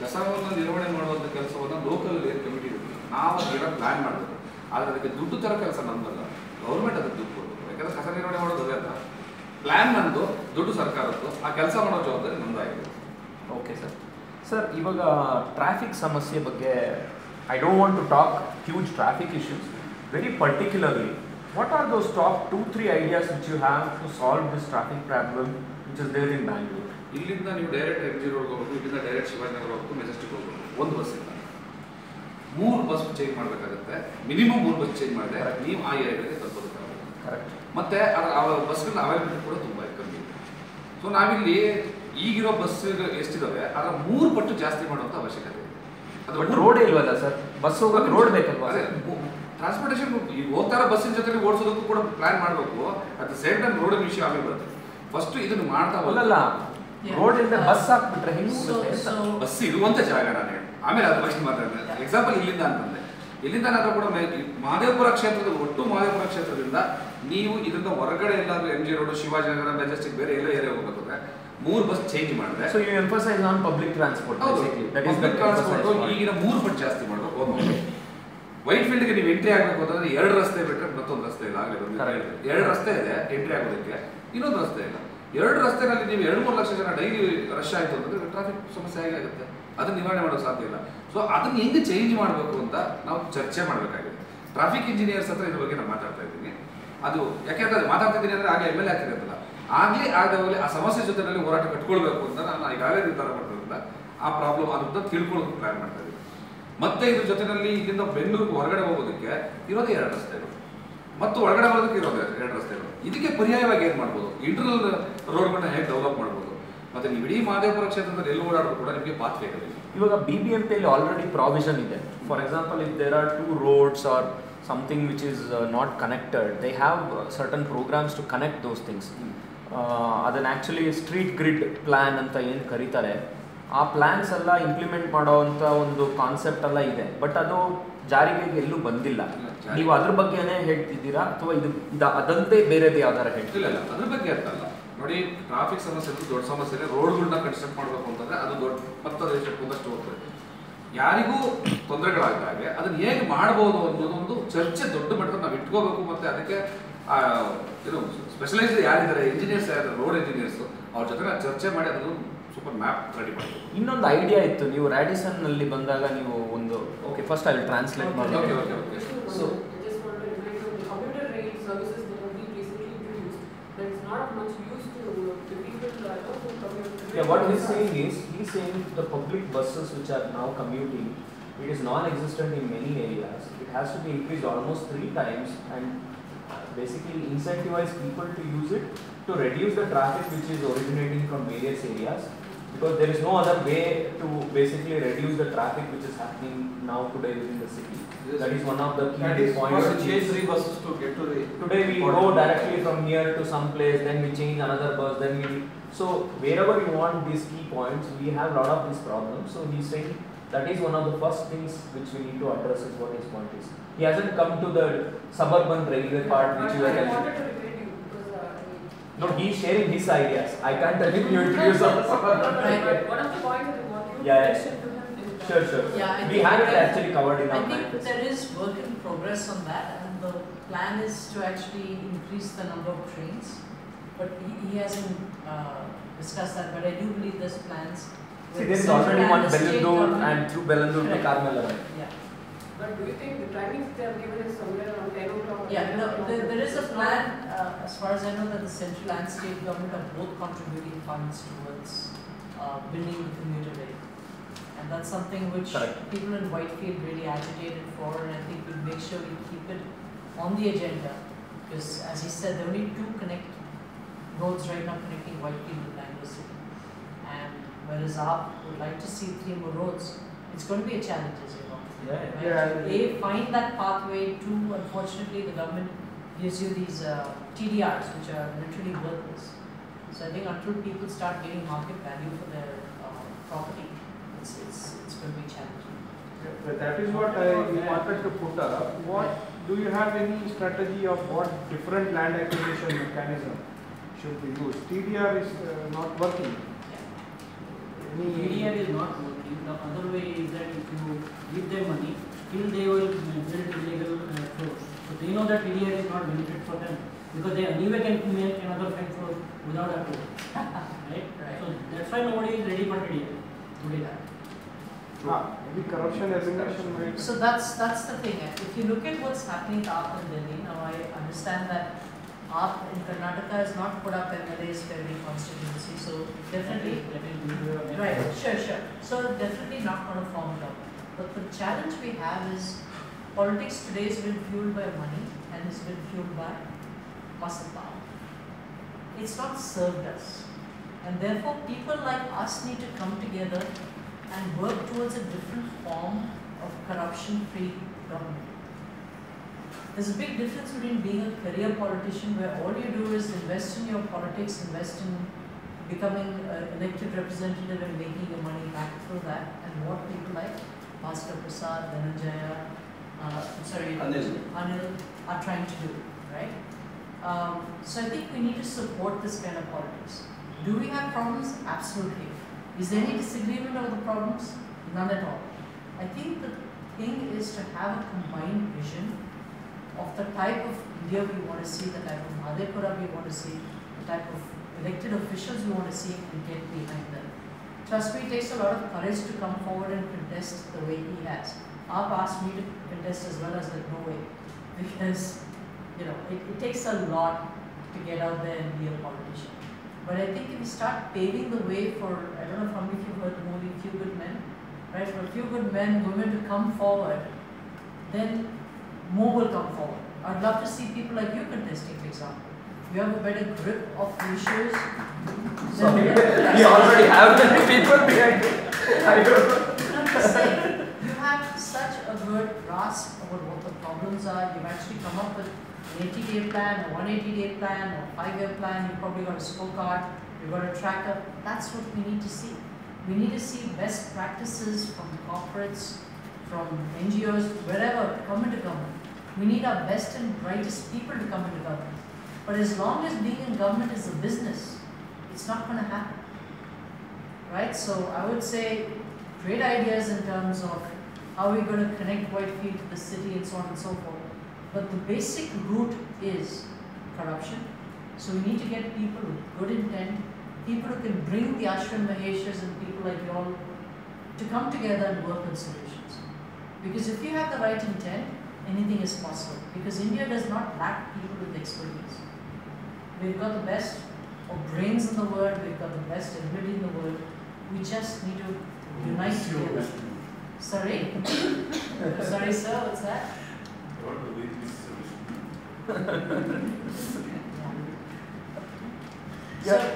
kasavanna nirvane madoodanta kelasavanna local level committee irutte naavu gira plan madbeku adre adakke duddu tar kelasa namballa government adu duddu koduttu yakandre kasa nirvane madodu adella plan nandu duddu sarkarattu aa kelasa mado jawabari nandayide. Okay sir. Sir, ivaga traffic samasye bagge I don't want to talk huge traffic issues. Very particularly, what are those top two, three ideas which you have to solve this traffic problem which is there in Bangalore? Illinda you direct M G road hogu, illinda direct Shivaji Nagar hogu, Majestic hogu, one bus illa. Three bus change madbekagutte, minimum three bus change madre neevu aa area ge talupadukku. Correct. Matte aa bus gal availability kuda thumba kammi. So naavu illi eegiro bus eshtidawe adra three pattu jaasti maduvanta avashyakate ide. Adu but road illvalla sir, bus hogakke road bekalva sir. Transportation ಈಗ ಹೋಗ್ತಾ ಇರೋ ಬಸ್ಸಿನ ಜೊತೆ ಓಡಿಸೋದಕ್ಕೂ ಕೂಡ plan ಮಾಡಬೇಕು. At the same time ರೋಡಿನ ವಿಷಯ ಆಗಿ ಬರುತ್ತೆ. ಫಸ್ಟ್ ಇದನ್ನು ಮಾಡ್ತಾ ಹೋಗಲ್ಲ, ರೋಡಿಂದ ಬಸ್ ಹಾಕ್ಬಿಟ್ರೆ ಹೆಂಗೆ ಬಸ್ ಇರುವಂಥ ಜಾಗ ನಾನು ಹೇಳಿ ಆಮೇಲೆ ಅದು ಫಸ್ಟ್ ಮಾತಾಡ್ತೇನೆ. ಎಕ್ಸಾಂಪಲ್ ಇಲ್ಲಿಂದ ಅಂತಂದರೆ ಇಲ್ಲಿಂದ ನಾನು ಕೂಡ ಮಹದೇವಪುರ ಕ್ಷೇತ್ರದ ಒಟ್ಟು ಮಹದೇವಪುರ ಕ್ಷೇತ್ರದಿಂದ ನೀವು ಇದರಿಂದ ಹೊರಗಡೆ ಎಲ್ಲಾದರೂ M G road, Shivajinagar, Majestic ಬೇರೆ ಎಲ್ಲ ಏರಿಯಾ ಹೋಗ್ಬೇಕಂದ್ರೆ ಮೂರು ಬಸ್ ಚೇಂಜ್ ಮಾಡಿದ್ರೆ so you emphasise on public transport. Public transport ಈಗಿನ ಮೂರು ಪಟ್ಟು ಜಾಸ್ತಿ ಮಾಡಬೇಕು. ವೈಟ್ಫೀಲ್ಡ್ಗೆ ನೀವು ಎಂಟ್ರಿ ಆಗಬೇಕು ಅಂತಂದರೆ ಎರಡು ರಸ್ತೆ ಬಿಟ್ಟರೆ ಮತ್ತೊಂದು ರಸ್ತೆ ಇಲ್ಲ. ಆಗಲಿ ಬಂದು ಎರಡು ರಸ್ತೆ ಇದೆ ಎಂಟ್ರಿ ಆಗೋದಕ್ಕೆ, ಇನ್ನೊಂದು ರಸ್ತೆ ಇಲ್ಲ. ಎರಡು ರಸ್ತೆಯಲ್ಲಿ ನೀವು ಎರಡು ಮೂರು ಲಕ್ಷ ಜನ ಡೈಲಿ ರಶ್ ಆಯಿತು ಅಂತಂದರೆ ಟ್ರಾಫಿಕ್ ಸಮಸ್ಯೆ ಹೇಗಾಗುತ್ತೆ, ಅದನ್ನು ನಿವಾರಣೆ ಮಾಡೋಕ್ಕೆ ಸಾಧ್ಯ ಇಲ್ಲ. ಸೊ ಅದನ್ನು ಹೆಂಗೆ ಚೇಂಜ್ ಮಾಡಬೇಕು ಅಂತ ನಾವು ಚರ್ಚೆ ಮಾಡಬೇಕಾಗಿದೆ. ಟ್ರಾಫಿಕ್ ಇಂಜಿನಿಯರ್ಸ್ ಹತ್ರ ಇದ್ರ ಬಗ್ಗೆ ನಾನು ಮಾತಾಡ್ತಾ ಇದ್ದೀನಿ. ಅದು ಯಾಕೆಂದ್ರೆ ಅದು ಮಾತಾಡ್ತಿದ್ದೀನಿ ಅಂದರೆ ಆಗ ಎಮ್ ಎಲ್ ಎ ಆಗ್ತಿರತ್ತಲ್ಲ, ಆಗಲಿ ಆಗಲೇ ಆ ಸಮಸ್ಯೆ ಜೊತೆಯಲ್ಲಿ ಹೋರಾಟ ಕಟ್ಕೊಳ್ಬೇಕು ಅಂತ ನಾನು ಈಗಾಗಲೇ ನಿರ್ಧಾರ ಮಾಡೋದ್ರಿಂದ ಆ ಪ್ರಾಬ್ಲಮ್ ಅದನ್ನು ತಿಳ್ಕೊಳ್ಳೋಕೆ ಪ್ಲ್ಯಾನ್ ಮಾಡ್ತಾ ಇದ್ದೀನಿ. ಮತ್ತೆ ಇದ್ರ ಜೊತೆಯಲ್ಲಿ ಇಲ್ಲಿಂದ ಬೆಂಗಳೂರಿಗೆ ಹೊರಗಡೆ ಹೋಗೋದಕ್ಕೆ ಇರೋದೇ ಎರಡು ರಸ್ತೆಗಳು ಮತ್ತು ಹೊರಗಡೆ ಹೋಗೋದಕ್ಕೆ ಇರೋದೇ ಎರಡು ರಸ್ತೆಗಳು. ಇದಕ್ಕೆ ಪರ್ಯಾಯವಾಗಿ ಏನು ಮಾಡ್ಬೋದು, ಇಂಟರ್ನಲ್ ರೋಡ್ಗಳನ್ನ ಹೇಗೆ ಡೆವಲಪ್ ಮಾಡ್ಬೋದು. ಮತ್ತು ನೀವು ಇಡೀ ಮಹದೇವಪುರ ಕ್ಷೇತ್ರದಲ್ಲಿ ಎಲ್ಲಿ ಓಡಾಡೋದು ಕೂಡ ನಿಮಗೆ ಪಾತ್ವೆ ಇದೆ. ಇವಾಗ ಬಿ ಬಿ ಎಂ ಪಿಯಲ್ಲಿ ಆಲ್ರೆಡಿ ಪ್ರಾವಿಷನ್ ಇದೆ. For example if there are two roads or something which is not connected, they have certain programmes to connect those things. ಅದನ್ನು ಆ್ಯಕ್ಚುಲಿ ಸ್ಟ್ರೀಟ್ ಗ್ರಿಡ್ ಪ್ಲ್ಯಾನ್ ಅಂತ ಏನು ಕರೀತಾರೆ, ಆ plans ಎಲ್ಲ implement ಮಾಡೋವಂಥ ಒಂದು ಕಾನ್ಸೆಪ್ಟ್ ಎಲ್ಲ ಇದೆ. ಬಟ್ ಅದು ಜಾರಿಗೆ ಎಲ್ಲೂ ಬಂದಿಲ್ಲ. ನೀವು ಅದ್ರ ಬಗ್ಗೆನೇ ಹೇಳ್ತಿದ್ದೀರಾ ಅಥವಾ ಇದು ಇದು ಅದಂತೆ ಬೇರೆದು ಯಾವ್ದಾರ ಹೇಳ್ತಿಲ್ಲ? ಅದ್ರ ಬಗ್ಗೆ ಅರ್ಥ ಅಲ್ಲ ನೋಡಿ, ಟ್ರಾಫಿಕ್ ಸಮಸ್ಯೆ ಅಂತೂ ದೊಡ್ಡ ಸಮಸ್ಯೆ. ರೋಡ್ಗಳನ್ನ ಕನ್ಸ್ಟ್ರಕ್ಟ್ ಮಾಡಬೇಕು ಅಂತಂದರೆ ಅದು ದೊಡ್ಡ ಪತ್ತದ ಒಂದಷ್ಟು ಹೋಗ್ತದೆ, ಯಾರಿಗೂ ತೊಂದರೆಗಳಾಗದಾಗೆ ಅದನ್ನು ಹೇಗೆ ಮಾಡ್ಬೋದು ಅನ್ನೋದು ಒಂದು ಚರ್ಚೆ ದೊಡ್ಡ ಮಟ್ಟದಲ್ಲಿ ನಾವು ಇಟ್ಕೋಬೇಕು. ಮತ್ತು ಅದಕ್ಕೆ ಏನು ಸ್ಪೆಷಲೈಸ್ಡ್ ಯಾರಿದ್ದಾರೆ, ಇಂಜಿನಿಯರ್ಸ್ ಯಾರಿದ್ದಾರೆ, ರೋಡ್ ಇಂಜಿನಿಯರ್ಸು, ಅವ್ರ ಜೊತೆ ಚರ್ಚೆ ಮಾಡಿ ಅದನ್ನು ಸೂಪರ್ ಮ್ಯಾಪ್ ರೆಡಿ ಮಾಡಿ. ಇನ್ನೊಂದು ಐಡಿಯಾ ಇತ್ತು, ನೀವು ರಾಡಿಸನ್ನಲ್ಲಿ ಬಂದಾಗ ನೀವು ಒಂದು ಓಕೆ ಫಸ್ಟ್ ಅಲ್ಲಿ ಟ್ರಾನ್ಸ್ಲೇಟ್ ಮಾಡಿ. Okay okay okay so just want to remind you the computer ride services that we recently introduced that is not much used to the people to commute. Yeah what is saying is he saying the public buses which are now commuting, it is non existent in many areas, it has to be increased almost three times and basically incentivize people to use it to reduce the traffic which is originating from various areas, because there is no other way to basically reduce the traffic which is happening now today within the city. Yes. That is one of the key points. We change three buses to get to the today we order. Go directly from here to some place, then we change another bus, then we so wherever you want these key points, we have lot of these problems. So he's saying that is one of the first things which we need to address is what his point is. He hasn't come to the suburban railway part which you are telling. No, he's sharing his ideas. I can't tell him you introduce us. One of the points that we want to yeah, yeah. Sure, sure. Yeah, we have it actually covered in our I think practice. There is work in progress on that, and the plan is to actually increase the number of trains. But he, he hasn't uh, discussed that, but I do believe there's plans. See, there is already one Bellandur and through Bellandur to Carmela. Yeah. But do you think the timings they have given is somewhere around ten o'clock? Yeah, no, there, there is a plan, uh, as far as I know, that the central and state government are both contributing funds towards uh, building the commuter rail. And that's something which Sorry. people in Whitefield really agitated for, and I think we'll make sure we keep it on the agenda. Because as he said, there are only two connect roads right now connecting Whitefield with Bangalore City. And whereas A A P would like to see three more roads, it's going to be a challenge, as you know. Yeah, right? yeah, they find that pathway too. Unfortunately, the government gives you these uh, T D Rs, which are literally worthless. So I think until people start getting market value for their uh, property, It's, it's, it's going to be challenging. Yeah, but that is what I wanted to put up. What do you have any strategy of what different land acquisition mechanism should be used? T D R is uh, not working. Yeah. T D R is not working. The other way is that if you give them money, still they will build illegal uh, floors. So they know that T D R is not benefit for them because they anyway can make another fence floor without a floor. Right? Right? So that's why nobody is ready for T D R. Today. Ah, maybe corruption elimination rate. So that's that's the thing. If you look at what's happening to A A P in Delhi, now I understand that A A P in Karnataka has not put up M L As for every constituency. So definitely, right, sure, sure. So definitely not going to form government. But the challenge we have is politics today has been fueled by money and has been fueled by muscle power. It's not served us. And therefore, people like us need to come together and work towards a different form of corruption-free government. There's a big difference between being a career politician where all you do is invest in your politics, invest in becoming an elected representative and making your money back through that, and what people like Bhaskar Prasad, Dhananjaya, uh, sorry, Anil. Anil are trying to do, right? Um, so I think we need to support this kind of politics. Do we have problems? Absolutely. Is there any disagreement over the problems? None at all. I think the thing is to have a combined vision of the type of India we want to see, the type of Mahadevapura we want to see, the type of elected officials we want to see, and get behind them. Trust me, it takes a lot of courage to come forward and contest the way he has. A A P asked me to contest as well as like no way, because you know it, it takes a lot to get out there and be a politician. But I think if we start paving the way for, I don't know how many of you heard the movie Few Good Men, right? For a few good men, women to come forward, then more will come forward. I'd love to see people like you contesting, for example. You have a better grip of the issues. Sorry, you already have the people behind you. I don't know. I'm just saying, you have such a good grasp about what the problems are. You've actually come up with an eighty day plan, a one hundred eighty day plan, or a five year plan. You've probably got a scorecard, you've got a tracker. That's what we need to see. We need to see best practices from corporates, from N G Os, wherever, come into government. We need our best and brightest people to come into government. But as long as being in government is a business, it's not going to happen. Right? So I would say great ideas in terms of how we're going to connect Whitefield to the city and so on and so forth. But the basic root is corruption. So we need to get people with good intent, people who can bring the Ashwin Maheshas and people like you all to come together and work on solutions. Because if you have the right intent, anything is possible. Because India does not lack people with expertise. We've got the best of brains in the world, we've got the best ability in the world. We just need to unite together. Sorry? Sorry, sir, what's that? So,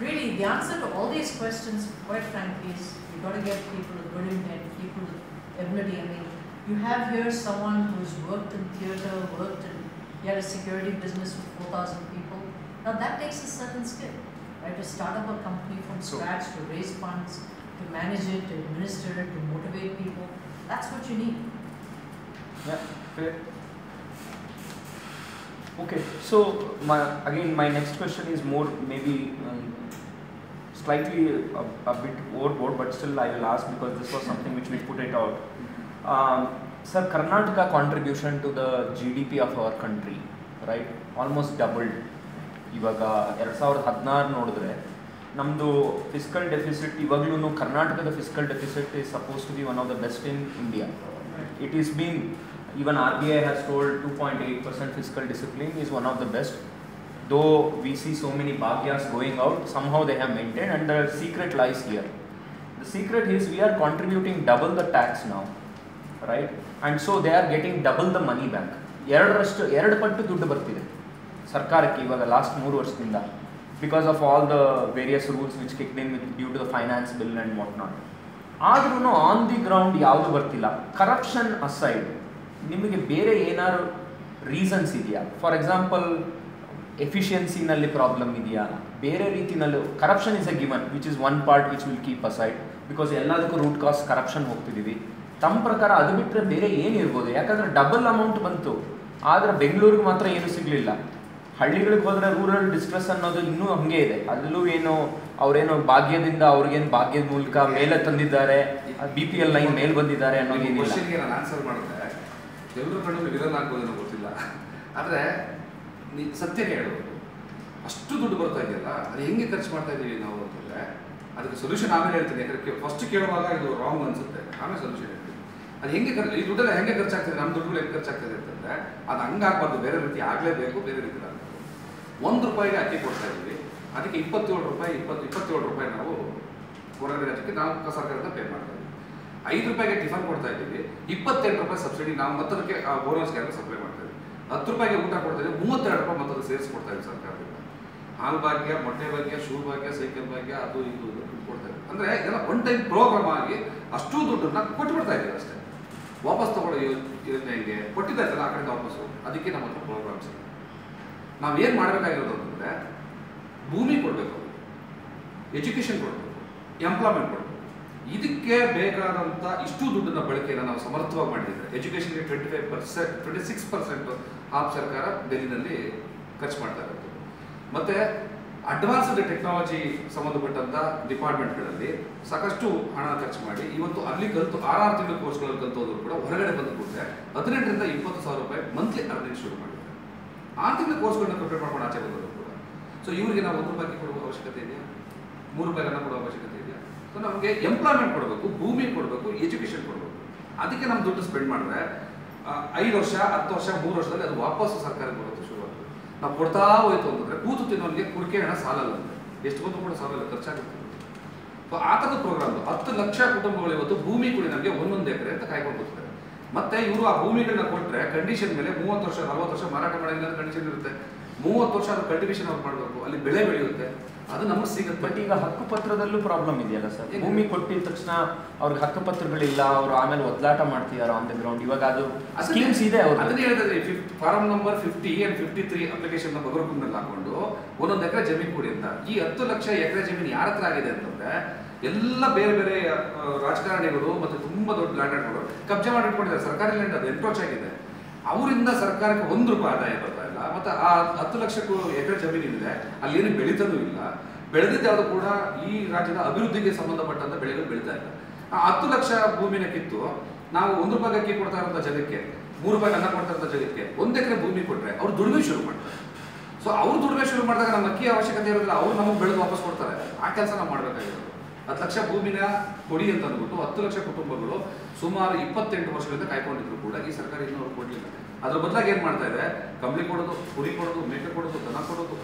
really, the answer to all these questions, quite frankly, is you've got to get people with good intent, people with ability. I mean, you have here someone who's worked in theatre, worked in, he had a security business with four thousand people. Now, that takes a certain skill, right? To start up a company from scratch, to raise funds, to manage it, to administer it, to motivate people. That's what you need. Yeah, fair. Okay, so my, again my next question is more maybe um, slightly a, a bit overboard, but still I will ask because this was something which we put it out. Um, sir, Karnataka contribution to the G D P of our country, right, almost doubled. Ivaga twenty sixteen nodidre namdu fiscal deficit ivaglu Karnataka the fiscal deficit is supposed to be one of the best in India. It is being even R B I has told two point eight percent fiscal discipline is one of the best. Though we see so many bhagyas going out, somehow they have maintained, and the secret lies here. The secret is we are contributing double the tax now, right? And so they are getting double the money back. Because of all the various rules which kicked in with, due to the finance bill and whatnot. On the ground, corruption aside, reasons. For example, efficiency problem. Corruption is a given, which is one part which will keep aside because root cause corruption. Double amount. Bengaluru matra yenu sigilla. Halligalige hodre rural distress annodu innu hange ide. Adallu eno avare eno bhagyadinda avrige eno bhagya moolka mele tandiddare B P L line mele bandidare annodu enilla. Question ಗೆ ನಾನು answer ಮಾಡ್ತಾರೆ. ಎಲ್ಲರೂ ಕಣ್ಣಲ್ಲಿ ವಿರಲ್ ಹಾಕೋದೇನೋ ಗೊತ್ತಿಲ್ಲ. ಆದರೆ ನೀ ಸತ್ಯ ಹೇಳೋದು. ಅಷ್ಟು ದುಡ್ಡು ಬರ್ತಾ ಇದೆಯಲ್ಲ ಅದು ಹೆಂಗೆ ಖರ್ಚು ಮಾಡ್ತಾ ಇದೀವಿ ನಾವು ಅಂತಂದ್ರೆ ಅದಕ್ಕೆ ಸೊಲ್ಯೂಷನ್ ಆಮೇಲೆ ಹೇಳ್ತೀನಿ. ಯಾಕಂದ್ರೆ ಫಸ್ಟ್ ಕೇಳುವಾಗ ಇದು ರಾಂಗ್ ಅನ್ಸುತ್ತೆ, ಆಮೇಲೆ ಸೊಲ್ಯೂಷನ್ ಹೇಳ್ತೀನಿ. ಅದು ಹೆಂಗೆ ಖರ್ಚು ಈ ದುಡ್ಡೆಲ್ಲ ಹೆಂಗೆ ಖರ್ಚಾಗ್ತದೆ, ನಮ್ಮ ದುಡ್ಡುಗಳು ಹೆಂಗೆ ಖರ್ಚಾಗ್ತದೆ ಅಂತಂದರೆ ಅದು ಹಂಗಾಗಬಾರ್ದು, ಬೇರೆ ರೀತಿ ಆಗಲೇಬೇಕು, ಬೇರೆ ರೀತಿ ಆಗಬೇಕು. ಒಂದು ರೂಪಾಯಿಗೆ ಅಕ್ಕಿ ಕೊಡ್ತಾ ಇದ್ದೀವಿ, ಅದಕ್ಕೆ ಇಪ್ಪತ್ತೇಳು ರೂಪಾಯಿ ಇಪ್ಪತ್ತು ಇಪ್ಪತ್ತೇಳು ರೂಪಾಯಿ ನಾವು ಹೊರಗಡೆ ರಾಜ್ಯಕ್ಕೆ ನಾವು ಸರ್ಕಾರದಿಂದ ಪೇ ಮಾಡ್ತಾ ಇದ್ದೀವಿ. ಐದು ರೂಪಾಯಿಗೆ ಟಿಫನ್ ಕೊಡ್ತಾ ಇದ್ದೀವಿ, ಇಪ್ಪತ್ತೆಂಟು ರೂಪಾಯಿ ಸಬ್ಸಿಡಿ ನಾವು ಮತ್ತದಕ್ಕೆ ಆ ಬೋನಸ್ಗಾರಕ್ಕೆ ಸಪ್ಲೈ ಮಾಡ್ತಾ ಇದ್ದೀವಿ. ಹತ್ತು ರೂಪಾಯಿಗೆ ಊಟ ಕೊಡ್ತಾ ಇದ್ದೀವಿ, ಮೂವತ್ತೆರಡು ರೂಪಾಯಿ ಮತ್ತದ ಸೇರಿಸಿ ಕೊಡ್ತಾ ಇದ್ದೀವಿ ಸರ್ಕಾರದಿಂದ. ಹಾಲು ಭಾಗ್ಯ, ಮೊಟ್ಟೆ ಭಾಗ್ಯ, ಶೂ ಭಾಗ್ಯ, ಸೈಕಲ್ ಭಾಗ್ಯ, ಅದು ಇದು ದುಡ್ಡು ಕೊಡ್ತಾ ಇದ್ದೀವಿ. ಅಂದರೆ ಇದೆಲ್ಲ ಒನ್ ಟೈಮ್ ಪ್ರೋಗ್ರಾಮ್ ಆಗಿ ಅಷ್ಟು ದುಡ್ಡನ್ನು ಕೊಟ್ಬಿಡ್ತಾ ಇದ್ದೀವಿ. ಅಷ್ಟೇ ವಾಪಸ್ ತೊಗೊಳ್ಳೋ ಯೋಜನೆಗೆ ಕೊಟ್ಟಿದ್ದಾರೆ ಆ ಕಡೆ ವಾಪಸ್ಸು. ಅದಕ್ಕೆ ನಮ್ಮ ಹತ್ರ ಪ್ರೋಗ್ರಾಮ್ಸ್ ಇದೆ. ನಾವೇನು ಮಾಡಬೇಕಾಗಿರೋದು ಅಂತಂದರೆ ಭೂಮಿ ಕೊಡಬೇಕು, ಎಜುಕೇಷನ್ ಕೊಡಬೇಕು, ಎಂಪ್ಲಾಯ್ಮೆಂಟ್ ಕೊಡಬೇಕು. ಇದಕ್ಕೆ ಬೇಕಾದಂಥ ಇಷ್ಟು ದುಡ್ಡನ್ನ ಬಳಕೆಯನ್ನು ನಾವು ಸಮರ್ಥವಾಗಿ ಮಾಡಿದ್ದೇವೆ. ಎಜುಕೇಷನ್ಗೆ twenty five percent twenty six percent AAP ಸರ್ಕಾರ ಡೆಲ್ಲಿನಲ್ಲಿ ಖರ್ಚು ಮಾಡ್ತಾ ಇರೋದು. ಮತ್ತು ಅಡ್ವಾನ್ಸ್ಡ್ ಟೆಕ್ನಾಲಜಿ ಸಂಬಂಧಪಟ್ಟಂಥ ಡಿಪಾರ್ಟ್ಮೆಂಟ್ಗಳಲ್ಲಿ ಸಾಕಷ್ಟು ಹಣ ಖರ್ಚು ಮಾಡಿ ಇವತ್ತು ಅಲ್ಲಿ ಕಲಿತು ಆರಾರು ತಿಂಗಳ ಕೋರ್ಸ್ಗಳಲ್ಲಿ ಕಲಿತೋದ್ರು ಕೂಡ ಹೊರಗಡೆ ಬಂದು ಕೂಡಲೇ ಹದಿನೆಂಟರಿಂದ ಇಪ್ಪತ್ತು ಸಾವಿರ ರೂಪಾಯಿ ಮಂತ್ಲಿ ಅರ್ನಿಂಗ್ ಶುರು ಮಾಡಿದ್ದಾರೆ. ಆರು ತಿಂಗಳ ಕೋರ್ಸ್ಗಳನ್ನ ಕಂಪ್ಲೀಟ್ ಮಾಡ್ಕೊಂಡು ಆಚೆ ಬಂದರು ಕೂಡ. ಸೊ ಇವರಿಗೆ ನಾವು ಒಂದು ರೂಪಾಯಿ ಕೊಡುವ ಅವಶ್ಯಕತೆ ಇದೆಯಾ? ಮೂರು ರೂಪಾಯಿಗಳನ್ನ ಕೊಡುವ ಅವಶ್ಯಕತೆ ಇದೆಯಾ? ಸೊ ನಮಗೆ ಎಂಪ್ಲಾಯ್ಮೆಂಟ್ ಕೊಡಬೇಕು, ಭೂಮಿ ಕೊಡಬೇಕು, ಎಜುಕೇಷನ್ ಕೊಡಬೇಕು. ಅದಕ್ಕೆ ನಮ್ಮ ದುಡ್ಡು ಸ್ಪೆಂಡ್ ಮಾಡಿದ್ರೆ ಐದು ವರ್ಷ ಹತ್ತು ವರ್ಷ ಮೂರು ವರ್ಷದಲ್ಲಿ ಅದು ವಾಪಸ್ಸು ಸರ್ಕಾರಕ್ಕೆ ಬರುತ್ತೆ. ನಾವು ಕೊಡ್ತಾ ಹೋಯ್ತು ಅಂತಂದರೆ ಕೂತು ತಿನ್ನೋರಿಗೆ ಕುರಿಕೆ ಹಣ ಸಾಲಲ್ಲ, ಎಷ್ಟು ಬಂದು ಕೂಡ ಸಾಲಲ್ಲ, ಖರ್ಚಾಗುತ್ತೆ. ಆ ಥರದ ಪ್ರೋಗ್ರಾಮ್ ಹತ್ತು ಲಕ್ಷ ಕುಟುಂಬಗಳು ಇವತ್ತು ಭೂಮಿ ಕೊಡಿ ನಮಗೆ ಒಂದೊಂದು ಎಕರೆ ಅಂತ ಕಾಯ್ಕೊಂಡು ಹೋಗ್ತಾರೆ. ಮತ್ತೆ ಇವರು ಆ ಭೂಮಿಗಳನ್ನ ಕೊಟ್ಟರೆ ಕಂಡೀಷನ್ ಮೇಲೆ ಮೂವತ್ತು ವರ್ಷ ನಲವತ್ತು ವರ್ಷ ಮಾರಾಟ ಮಾಡೋದಿಲ್ಲ ಕಂಡೀಷನ್ ಇರುತ್ತೆ. ಮೂವತ್ತು ವರ್ಷ ಅದು ಕಂಡೀಷನ್ ಅವ್ರು ಮಾಡಬೇಕು, ಅಲ್ಲಿ ಬೆಳೆ ಬೆಳೆಯುತ್ತೆ, ಅದು ನಮಗೆ ಸಿಗುತ್ತೆ. ಬಟ್ ಈಗ ಹಕ್ಕು ಪತ್ರದಲ್ಲೂ ಪ್ರಾಬ್ಲಮ್ ಇದೆಯಲ್ಲ ಸರ್. ಭೂಮಿ ಕೊಟ್ಟಿದ ತಕ್ಷಣ ಅವ್ರಿಗೆ ಹಕ್ಕು ಪತ್ರಗಳಿಲ್ಲ, ಅವರು ಆಮೇಲೆ ಒದ್ದಾಟ ಮಾಡ್ತಿದ್ದಾರೆ ಆನ್ ದ ಗ್ರೌಂಡ್. ಇವಾಗ ಅದು ಸ್ಕೀಮ್ಸ್ ಇದೆ, ಅವ್ರು ಅದನ್ನೇ ಹೇಳಿದ್ರೆ form number fifty and fifty three application ಬಗರ್ಗುಂಬಲ್ಲಿ ಹಾಕೊಂಡು ಒಂದೊಂದು ಎಕರೆ ಜಮೀನು ಕೊಡಿ ಅಂತ. ಈ ಹತ್ತು ಲಕ್ಷ ಎಕರೆ ಜಮೀನು ಯಾರ ಹತ್ರ ಆಗಿದೆ ಅಂತಂದ್ರೆ ಎಲ್ಲ ಬೇರೆ ಬೇರೆ ರಾಜಕಾರಣಿಗಳು ಮತ್ತು ತುಂಬಾ ದೊಡ್ಡ ಲ್ಯಾಂಡ್ಗಳು ಕಬ್ಜೆ ಮಾಡಿಟ್ಕೊಂಡಿದ್ದಾರೆ. ಸರ್ಕಾರಿ ಲ್ಯಾಂಡ್ ಅದು ಎನ್ಕ್ರೋಚ್ ಆಗಿದೆ, ಅವರಿಂದ ಸರ್ಕಾರಕ್ಕೆ ಒಂದು ರೂಪಾಯಿ ಆದಾಯ ಬರ್ತಾ ಇಲ್ಲ. ಮತ್ತು ಆ ಹತ್ತು ಲಕ್ಷಕ್ಕೂ ಎಕರೆ ಜಮೀನಿದೆ, ಅಲ್ಲಿ ಏನು ಬೆಳೀತನೂ ಇಲ್ಲ, ಬೆಳೆದಿದ್ದಾದರೂ ಕೂಡ ಈ ರಾಜ್ಯದ ಅಭಿವೃದ್ಧಿಗೆ ಸಂಬಂಧಪಟ್ಟಂಥ ಬೆಳೆಗಳು ಬೆಳೀತಾ ಇಲ್ಲ. ಆ ಹತ್ತು ಲಕ್ಷ ಭೂಮಿನ ಕಿತ್ತು ನಾವು ಒಂದು ರೂಪಾಯಿ ಅಕ್ಕಿ ಕೊಡ್ತಾ ಇರೋಂಥ ಜನಕ್ಕೆ, ಮೂರು ರೂಪಾಯಿ ಅನ್ನ ಕೊಡ್ತಾ ಇರೋಂಥ ಜನಕ್ಕೆ ಒಂದು ಎಕರೆ ಭೂಮಿ ಕೊಟ್ಟರೆ ಅವ್ರು ದುಡಿಮೆ ಶುರು ಮಾಡ್ತಾರೆ. ಸೊ ಅವ್ರು ದುಡಿಮೆ ಶುರು ಮಾಡಿದಾಗ ನಮ್ಮ ಅಕ್ಕಿ ಅವಶ್ಯಕತೆ ಇರೋದಿಲ್ಲ, ಅವ್ರು ನಮಗೆ ಬೆಳೆದು ವಾಪಸ್ ಕೊಡ್ತಾರೆ. ಆ ಕೆಲಸ ನಾವು ಮಾಡಬೇಕಾಗಿರೋದು. ಹತ್ತು ಲಕ್ಷ ಭೂಮಿನ ಕೊಡಿ ಅಂತ ಅಂದ್ಬಿಟ್ಟು ಹತ್ತು ಲಕ್ಷ ಕುಟುಂಬಗಳು ಸುಮಾರು ಇಪ್ಪತ್ತೆಂಟು ವರ್ಷಗಳಿಂದ ಕಾಯ್ಕೊಂಡಿದ್ರು ಕೂಡ ಈ ಸರ್ಕಾರ ಇನ್ನೂ ಅವ್ರು ಕೊಡಲಿಲ್ಲ. ಅದ್ರ ಬದಲಾಗಿ ಏನು ಮಾಡ್ತಾ ಇದೆ? ಕಂಬಳಿ ಕೊಡೋದು, ಕುರಿ ಕೊಡೋದು, ಮೇಕೆ ಕೊಡೋದು, ದನ ಕೊಡೋದು,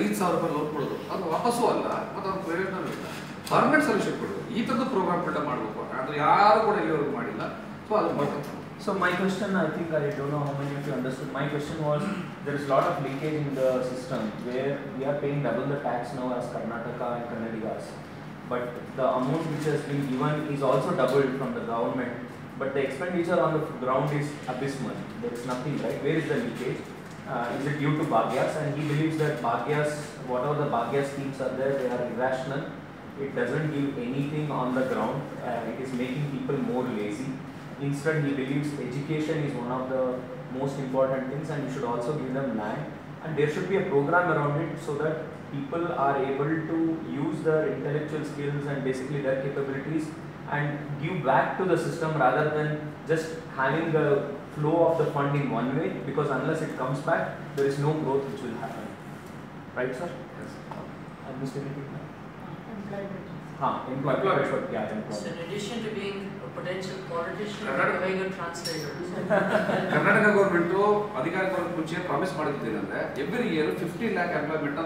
ಐದು ಸಾವಿರ ರೂಪಾಯಿ ಲೋನ್ ಕೊಡೋದು. ಅದು ವಾಪಸ್ಸು ಅಲ್ಲ, ಮತ್ತು ಅವ್ರ ಪ್ರಯೋಜನವೂ ಇಲ್ಲ. ಪರ್ಮನೆಂಟ್ ಸೊಲ್ಯೂಷನ್ ಕೊಡೋದು, ಈ ಥರದ್ದು ಪ್ರೋಗ್ರಾಮ್ಗಳನ್ನ ಮಾಡಬೇಕು. ಅದು ಯಾರು ಕೂಡ ಇಲ್ಲಿವರೆಗೂ ಮಾಡಿಲ್ಲ. ಸೊ ಅದು ಮಾಡಬೇಕು. So my question, I think I don't know how many of you understood. My question was, there is a lot of leakage in the system where we are paying double the tax now as Karnataka and Kannadigas. But the amount which has been given is also doubled from the government. But the expenditure on the ground is abysmal. There is nothing, right? Where is the leakage? Uh, is it due to bhagyas? And he believes that bhagyas, whatever the bhagya schemes are there, they are irrational. It doesn't give anything on the ground. Uh, it is making people more lazy. Instead, he believes education is one of the most important things, and you should also give them land, and there should be a program around it so that people are able to use their intellectual skills and basically their capabilities and give back to the system rather than just having the flow of the fund in one way, because unless it comes back there is no growth which will happen. Right, sir? Yes. And Mister Employment. Huh, employment. Employment. Yeah, employment. So in addition to being a potential politician, you are a very good translator. Karnataka government to promise that every year fifteen lakh employment na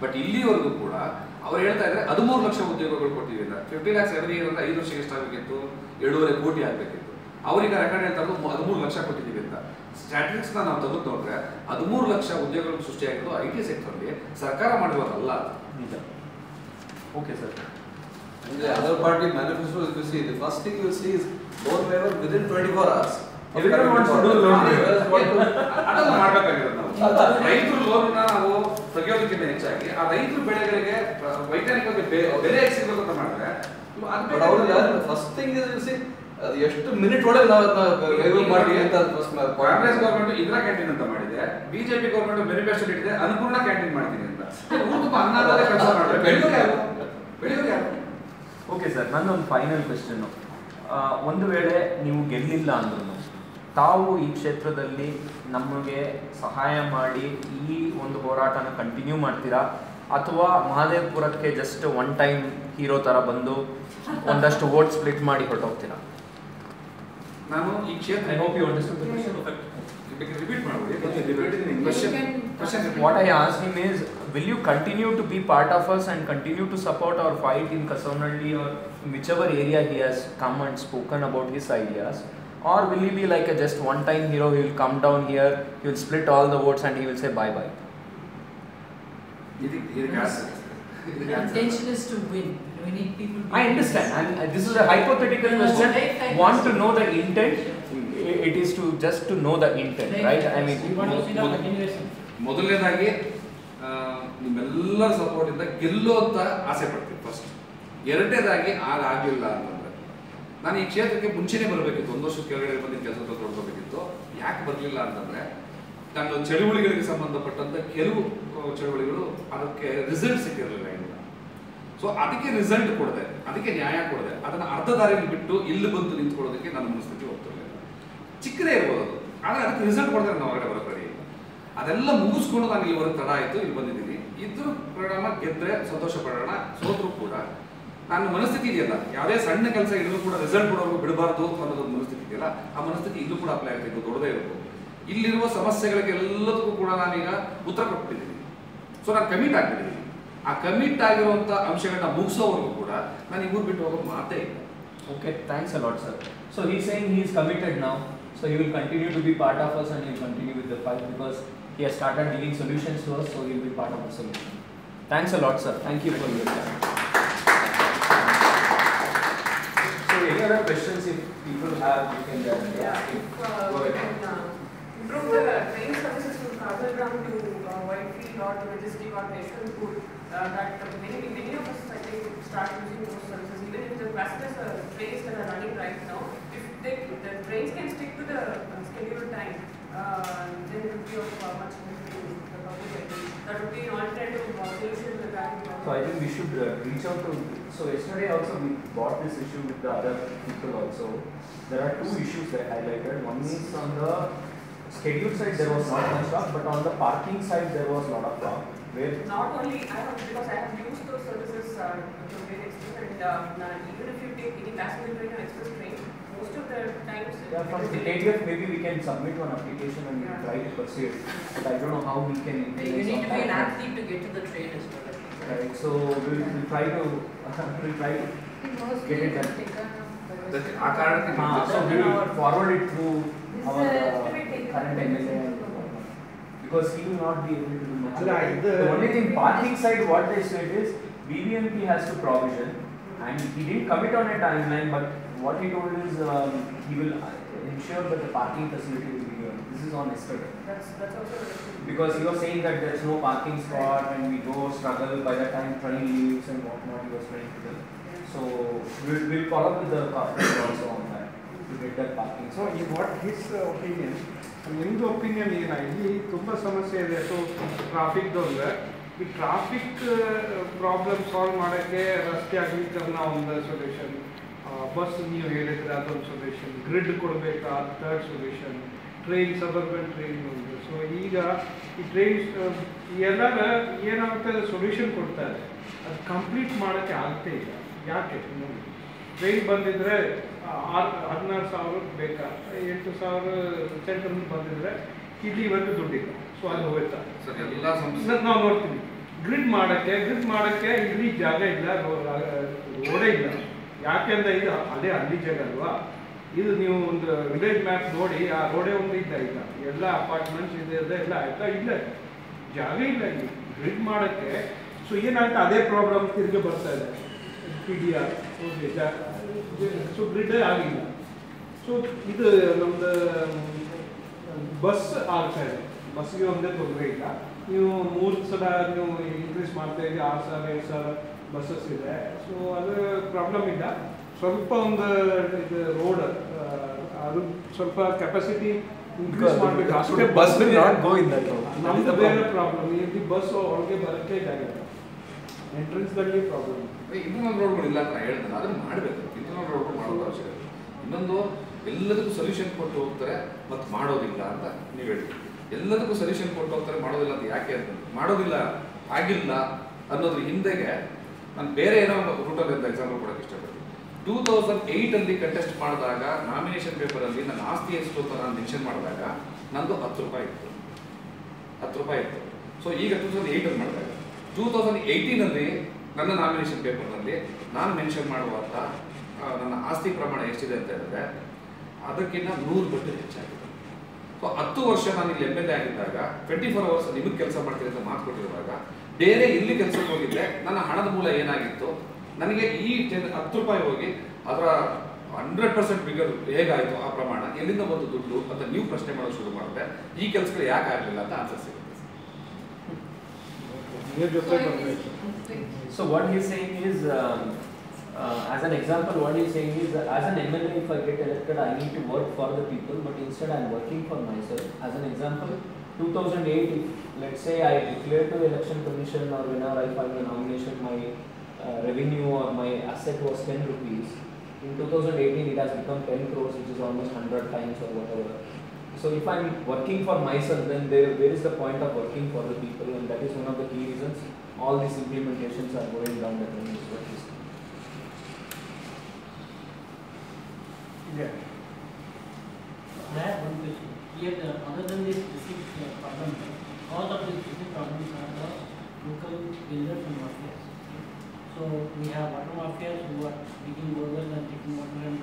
but illi ಅವರು ಹೇಳ್ತಾ ಇದ್ದಾರೆ ಹದಿಮೂರು ಲಕ್ಷ ಉದ್ಯೋಗಗಳು ಕೊಡ್ತೀವಿ ಅಂತ fifty lakhs every year ಅಂತ ಐದು ವರ್ಷಕ್ಕೆ ಎಷ್ಟು ಆಗಬೇಕಿತ್ತು ಎರಡೂವರೆ ಕೋಟಿ ಆಗಬೇಕಿತ್ತು ಅವ್ರಿಗೆ ರೆಕಾರ್ಡ್ ಹೇಳ್ತಾ ಇರೋದು ಹದಿಮೂರು ಲಕ್ಷ ಕೊಟ್ಟಿದ್ದೀವಿ ಅಂತ ಸ್ಟ್ಯಾಟಿಸ್ಟಿಕ್ಸ್ನ ನಾವು ತೆಗೆದು ನೋಡಿದ್ರೆ ಹದಿಮೂರು ಲಕ್ಷ ಉದ್ಯೋಗಗಳು ಸೃಷ್ಟಿಯಾಗಿದ್ದು ಐ ಟಿ ಸೆಕ್ಟರ್ಲಿ ಸರ್ಕಾರ ಮಾಡಿರೋದಲ್ಲ ನಿಜ. Okay sir. ಅಂದರೆ other party manifesto you will see the first thing you will see is born waiver within twenty four hours everyone wants to do loan ಅದನ್ನ ಮಾಡಬೇಕಾಗಿರೋದು ನಾವು ರೈತರು ಲೋನ್ನ ನಾವು ಪ್ರಯೋಗಕ್ಕಿಂತ ಹೆಚ್ಚಾಗಿ ಆ ರೈತರು ಬೆಳೆಗಳಿಗೆ ವೈಜ್ಞಾನಿಕವಾಗಿ ಬೆಲೆ ಹೆಚ್ಚಿಸಬೇಕು ಅಂತ ಮಾಡಿದ್ರೆ ಫಸ್ಟ್ ಥಿಂಗ್ ಎಷ್ಟು ಮಿನಿಟ್ ಒಳಗೆ ಕಾಂಗ್ರೆಸ್ ಗೌರ್ಮೆಂಟ್ ಇಂದಿರಾ ಕ್ಯಾಂಟೀನ್ ಅಂತ ಮಾಡಿದೆ, ಬಿಜೆಪಿ ಗೌರ್ಮೆಂಟ್ ಮೆನಿಫೆಸ್ಟೋ ಇಟ್ಟಿದೆ ಅನುಪೂರ್ಣ ಕ್ಯಾಂಟೀನ್ ಮಾಡ್ತೀನಿ ಅಂತ ಅನ್ನದಾತ ಕೆಲಸ ಮಾಡಿದ್ರೆ ಬೆಳೆಯೋರು ಯಾರು ಬೆಳೆಯೋರು ಯಾರು. ಓಕೆ ಸರ್, ನನ್ನೊಂದು ಫೈನಲ್ ಕ್ವೆಶ್ಚನ್. ಒಂದು ವೇಳೆ ನೀವು ಗೆಲ್ಲಿಲ್ಲ ಅಂದ್ರೂ ತಾವು ಈ ಕ್ಷೇತ್ರದಲ್ಲಿ ನಮಗೆ ಸಹಾಯ ಮಾಡಿ ಈ ಒಂದು ಹೋರಾಟನ ಕಂಟಿನ್ಯೂ ಮಾಡ್ತೀರಾ ಅಥವಾ ಮಹದೇವಪುರಕ್ಕೆ ಜಸ್ಟ್ ಒನ್ ಟೈಮ್ ಹೀರೋ ಥರ ಬಂದು ಒಂದಷ್ಟು ವೋಟ್ ಸ್ಪ್ಲಿಟ್ ಮಾಡಿ ಹೊರಟೋಗ್ತೀರಾ? ನಾನು ಈ ಕ್ಷೇತ್ರ I hope you understand the question because repeat ಮಾಡ್ಬಿಡಿ because repeat in English question what I ask him is will you continue to be part of us and continue to support our fight in Kasavanahalli or whichever area he has come and spoken about his ideas? Or will he be like a just one-time hero? He will come down here, he will split all the votes, and he will say bye-bye. You think the intention is to win. We need people. To I understand. I'm, uh, this is a hypothetical no, question. I want to know the intent. It is to just to know the intent, right? right? I mean, we want to see the continuation. ಮೊದಲನೇದಾಗಿ ನಿಮ್ಮೆಲ್ಲರ support ಇಂದ ಗೆಲ್ಲೋ ಅಂತ ಆಸೆ ಪಡ್ತೀವಿ first. ಎರಡನೇದಾಗಿ ಆಗಲಿಲ್ಲ ಅಂತಂದ್ರೆ ನಾನು ಈ ಕ್ಷೇತ್ರಕ್ಕೆ ಮುಂಚೆನೇ ಬರಬೇಕಿತ್ತು, ಒಂದು ವರ್ಷದ ಕೆಳಗಡೆ ಬಂದು ಕೆಲಸ ತೊಡ್ಕೋಬೇಕಿತ್ತು. ಯಾಕೆ ಬರಲಿಲ್ಲ ಅಂತಂದರೆ ನಾನು ಚಳುವಳಿಗಳಿಗೆ ಸಂಬಂಧಪಟ್ಟಂಥ ಕೆಲವು ಚಳುವಳಿಗಳು ಅದಕ್ಕೆ ರಿಸಲ್ಟ್ ಸಿಕ್ಕಿರಲಿಲ್ಲ ಇಲ್ಲ. ಸೊ ಅದಕ್ಕೆ ರಿಸಲ್ಟ್ ಕೊಡದೆ, ಅದಕ್ಕೆ ನ್ಯಾಯ ಕೊಡದೆ, ಅದನ್ನು ಅರ್ಧ ದಾರಿಯಲ್ಲಿ ಬಿಟ್ಟು ಇಲ್ಲಿ ಬಂದು ನಿಂತ್ಕೊಳ್ಳೋದಕ್ಕೆ ನನ್ನ ಮನಸ್ಥಿತಿ ಹೋಗ್ತಿರಲಿಲ್ಲ. ಚಿಕ್ಕದೇ ಇರ್ಬೋದು, ಆದರೆ ಅದಕ್ಕೆ ರಿಸಲ್ಟ್ ಕೊಡದೆ ನಾನು ಹೊರಗಡೆ ಬರೋಕ್ಕೆ ರೆಡಿ ಇಲ್ಲ. ಅದೆಲ್ಲ ಮುಗಿಸ್ಕೊಂಡು ನಾನು ಇಲ್ಲಿವರೆಗೆ ತಡ ಆಯಿತು, ಇಲ್ಲಿ ಬಂದಿದ್ದೀನಿ. ಇದ್ರ ಪರಿಣಾಮ ಗೆದ್ದರೆ ಸಂತೋಷ ಪಡೋಣ, ಸೋತರೂ ಕೂಡ ನನ್ನ ಮನಸ್ಥಿತಿ ಇದೆಯಲ್ಲ, ಯಾವುದೇ ಸಣ್ಣ ಕೆಲಸ ಇಲ್ಲೂ ಕೂಡ ರಿಸಲ್ಟ್ ಕೊಡೋರು ಬಿಡಬಾರ್ದು ಅನ್ನೋದೊಂದು ಮನಸ್ಥಿತಿ ಇದೆಯಲ್ಲ, ಆ ಮನಸ್ಥಿತಿ ಇಲ್ಲೂ ಕೂಡ ಅಪ್ಲೈ ಆಗ್ತಿತ್ತು. ದೊಡ್ಡದೇ ಇರಬೇಕು, ಇಲ್ಲಿರುವ ಸಮಸ್ಯೆಗಳಿಗೆಲ್ಲದಕ್ಕೂ ಕೂಡ ನಾನೀಗ ಉತ್ತರ ಕೊಟ್ಟಿದ್ದೀನಿ. ಸೊ ನಾನು ಕಮಿಟ್ ಆಗ್ತಿದ್ದೀನಿ. ಆ ಕಮಿಟ್ ಆಗಿರುವಂಥ ಅಂಶಗಳನ್ನ ಮುಗಿಸೋವರೆಗೂ ಕೂಡ ನಾನು ಈ ಊರು ಬಿಟ್ಟು ಹೋಗೋ ಮಾತೇ ಇಲ್ಲ. Okay, thanks a lot sir. So he is saying he is committed now, so he will continue to be part of us and he will continue with the fight because he has started giving solutions to us, so he will be part of the solution. Thanks a lot sir. Thank you for your time. Any other questions if people have, you can get them. Yeah, if uh, we can uh, improve the train services from Kasaragod to uh, Whitefield or to Majestic or Neshwar, uh, that uh, many, many of us, I think, start using those services. Even if the passengers are trains that are running right now, if they, the trains can stick to the uh, scheduled time, uh, then it would be of uh, much benefit to the public. That would be an alternative uh, solution to the traffic problem. So I think we should uh, reach out to. So yesterday also we brought this issue with the other people also. There are two issues that I highlighted. One is on the schedule side there was not much talk, but on the parking side there was a lot of talk. Where not only I have, because I have used those services uh, to a great extent, and uh, even if you take any passenger train or express train, most of the times. Yeah, from the A D F maybe we can submit one application and yeah. try to pursue it. But I don't know how we can. You need to be an athlete to get to the train as well. Right, so we will we'll try to we'll try to get it done. Ah, so we will forward it through our uh, current M L A because he will not be able to do much. The only thing parking side, what they said is B B M P has to provision, and he didn't commit on a timeline. But what he told is um, he will ensure that the parking facility will be here. This is on yesterday. That's that's also. Because you are saying that there is no parking spot and we go struggle by the time train leaves and whatnot, you are trying to do. So we will we'll follow up with the corporate also on that. vehicle parking. So he got his uh, opinion. In the opinion, he is a ಸಮಸ್ಯೆ ಇದೆ. So traffic the traffic uh, problem solve ಮಾಡಕ್ಕೆ ರಸ್ತೆ ಅಗಲೀಕರಣ ಒಂದು solution, uh, bus ನೀವು ಹೇಳಿದ್ರೆ ಅದೊಂದು solution, grid ಕೊಡಬೇಕಾ third solution, train suburban train ಒಂದು. So ಈಗ ಈ train ಎಲ್ಲರ ಏನಾಗುತ್ತೆ solution ಕೊಡ್ತಾರೆ, ಅದು ಕಂಪ್ಲೀಟ್ ಮಾಡಕ್ಕೆ ಆಗತ್ತೆ ಇಲ್ಲ. ಯಾಕೆ ಟ್ರೈನ್ ಬಂದಿದ್ರೆ ಆರು ಹದಿನಾರು ಸಾವಿರ ಬೇಕಾ, ಎಂಟು ಸಾವಿರ ಸೆಂಟ್ರಲ್ ಬಂದಿದ್ರೆ ಇಲ್ಲಿ ಇವತ್ತು ದುಡ್ಡಿಲ್ಲ. ಸೊ ಅಲ್ಲಿ ಹೋಯ್ತಾ ನಾವು ನೋಡ್ತೀವಿ. ಗ್ರಿಡ್ ಮಾಡೋಕ್ಕೆ ಗ್ರಿಡ್ ಮಾಡೋಕ್ಕೆ ಇಲ್ಲಿ ಜಾಗ ಇಲ್ಲ, ರೋಡೇ ಇಲ್ಲ. ಯಾಕೆಂದ್ರೆ ಇದು ಅದೇ ಹಳ್ಳಿ ಜಾಗ ಅಲ್ವಾ. ಇದು ನೀವು ಒಂದು ವಿಲೇಜ್ ಮ್ಯಾಪ್ ನೋಡಿ ಆ ರೋಡೇ ಒಂದು ಇದ್ದ ಇಲ್ಲ, ಎಲ್ಲ ಅಪಾರ್ಟ್ಮೆಂಟ್ಸ್ ಇದೆ ಎಲ್ಲ ಆಯ್ತಾ, ಇಲ್ಲ ಜಾಗ ಇಲ್ಲ ಇಲ್ಲಿ ಗ್ರಿಡ್ ಮಾಡೋಕ್ಕೆ. ಸೊ ಏನಾಯ್ತು ಅದೇ ಪ್ರಾಬ್ಲಮ್ ತಿರುಗಿ ಬರ್ತಾ ಇದೆ. ಟಿ ಡಿ ಆರ್ ಓಕೆ ಜಾ ಸೊ ಗ್ರಿಡ್ಡೇ ಆಗಿಲ್ಲ. ಸೊ ಇದು ನಮ್ಮದು ಬಸ್ ಆಗ್ತಾ ಇದೆ, ಬಸ್ಸಿಗೆ ಒಂದೇ ತೊಂದರೆ ಇಲ್ಲ. ನೀವು ಮೂರು ಸಲ ನೀವು ಇನ್ಕ್ರೀಸ್ ಮಾಡ್ತಾ ಇದ್ದೀವಿ, ಆರು ಸಾವಿರ ಏಳು ಸಾವಿರ ಬಸ್ಸಸ್ ಇದೆ. ಸೊ ಅದು ಪ್ರಾಬ್ಲಮ್ ಇಲ್ಲ. ಸ್ವಲ್ಪ ಒಂದು ಇದು ರೋಡ್ ಅದು ಸ್ವಲ್ಪ ಕೆಪಾಸಿಟಿ ಇನ್ಕ್ರೀಸ್ ಮಾಡಬೇಕು ಅಷ್ಟೇ. ಬಸ್ ನಮ್ದು ಬೇರೆ ಪ್ರಾಬ್ಲಮ್, ಇಲ್ಲಿ ಬಸ್ ಅವ್ರಿಗೆ ಬರೋಕ್ಕೆ ಇದಾಗಿಲ್ಲ, ಎಂಟ್ರೆನ್ಸ್ದಲ್ಲಿ ಪ್ರಾಬ್ಲಮ್. ಇನ್ನೊಂದು ರೋಡ್ಗಳು ಇಲ್ಲ ಅಂತ ಹೇಳಿದ್ರೆ ಅದನ್ನು ಮಾಡಬೇಕು. ಇನ್ನೊಂದು ರೋಡ್ಗಳು ಮಾಡೋದು ಅವಶ್ಯಕ. ಇನ್ನೊಂದು ಎಲ್ಲದಕ್ಕೂ ಸೊಲ್ಯೂಷನ್ ಕೊಟ್ಟು ಹೋಗ್ತಾರೆ ಮತ್ತು ಮಾಡೋದಿಲ್ಲ ಅಂತ ನೀವು ಹೇಳ್ತೀವಿ. ಎಲ್ಲದಕ್ಕೂ ಸೊಲ್ಯೂಷನ್ ಕೊಟ್ಟು ಹೋಗ್ತಾರೆ ಮಾಡೋದಿಲ್ಲ ಅಂತ ಯಾಕೆ ಅಂತ ಮಾಡೋದಿಲ್ಲ ಆಗಿಲ್ಲ ಅನ್ನೋದ್ರ ಹಿಂದೆಗೆ ನಾನು ಬೇರೆ ಏನೋ ಒಂದು ರೂಟಲ್ಲಿ ಅಂತ ಎಕ್ಸಾಂಪಲ್ ಕೊಡೋಕ್ಕೆ ಇಷ್ಟಪಡ್ತೀನಿ. ಟೂ ತೌಸಂಡ್ ಏಯ್ಟಲ್ಲಿ ಕಂಟೆಸ್ಟ್ ಮಾಡಿದಾಗ ನಾಮಿನೇಷನ್ ಪೇಪರಲ್ಲಿ ನನ್ನ ಆಸ್ತಿ ಎಷ್ಟು ಅಂತ ನಾನು ಮೆನ್ಷನ್ ಮಾಡಿದಾಗ ನಂದು ಹತ್ತು ರೂಪಾಯಿ ಇತ್ತು, ಹತ್ತು ರೂಪಾಯಿ ಇತ್ತು. ಸೊ ಈಗ ಟೂ ತೌಸಂಡ್ ಏಯ್ಟಲ್ಲಿ ಮಾಡಿದಾಗ ಟೂ ತೌಸಂಡ್ ಏಯ್ಟೀನಲ್ಲಿ ನನ್ನ ನಾಮಿನೇಷನ್ ಪೇಪರ್ನಲ್ಲಿ ನಾನು ಮೆನ್ಷನ್ ಮಾಡುವಂಥ ನನ್ನ ಆಸ್ತಿ ಪ್ರಮಾಣ ಎಷ್ಟಿದೆ ಅಂತ ಹೇಳಿದ್ರೆ ಅದಕ್ಕಿಂತ ನೂರು ಪಟ್ಟು ಹೆಚ್ಚಾಗಿದೆ. ಸೊ ಹತ್ತು ವರ್ಷ ನಾನು ಇಲ್ಲಿ ಎಮ್ ಎಲ್ ಎ ಆಗಿದ್ದಾಗ ಟ್ವೆಂಟಿ ಫೋರ್ ಅವರ್ಸ್ ನಿಮಗೆ ಕೆಲಸ ಮಾಡ್ತೀನಿ ಅಂತ ಮಾತು ಕೊಟ್ಟಿರುವಾಗ ಬೇರೆ ಇಲ್ಲಿ ಕೆಲಸಕ್ಕೆ ಹೋಗಿದ್ದೆ ನನ್ನ ಹಣದ ಮೂಲ ಏನಾಗಿತ್ತು, ನನಗೆ ಈ ಹತ್ತು ರೂಪಾಯಿ ಹೋಗಿ ಅದರ ಹಂಡ್ರೆಡ್ ಪರ್ಸೆಂಟ್ ಬಿಗರ್ ಹೇಗಾಯಿತು ಆ ಪ್ರಮಾಣ ಎಲ್ಲಿಂದ ಬಂದು ದುಡ್ಡು ಅಂತ ನೀವು ಪ್ರಶ್ನೆ ಮಾಡೋದು ಶುರು ಮಾಡಿದ್ರೆ ಈ ಕೆಲಸಗಳು ಯಾಕೆ ಆಗಲಿಲ್ಲ ಅಂತ ಆನ್ಸರ್ ಸಿಗುತ್ತೆ. So what he is saying is, um, uh, as an example, what he is saying is, uh, as an M L A, if I get elected, I need to work for the people, but instead I am working for myself. As an example, two thousand eight, if, let's say I declare to election commission or whenever I file a nomination, my uh, revenue or my asset was ten rupees. In two thousand eighteen, it has become ten crores, which is almost one hundred times or whatever. So if I am working for myself, then there, where is the point of working for the people? And that is one of the key reasons all these implementations are going down the drain. Yeah. I have one question. Yet, uh, other than this specific uh, problem, all of these specific problems are the local builders and workers. So we have water workers who are digging borders and taking water and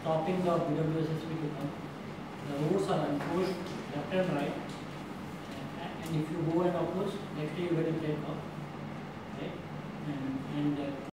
stopping the B W S S P to come. The roads are unforced left and right, and if you go and oppose, next day you get a break up.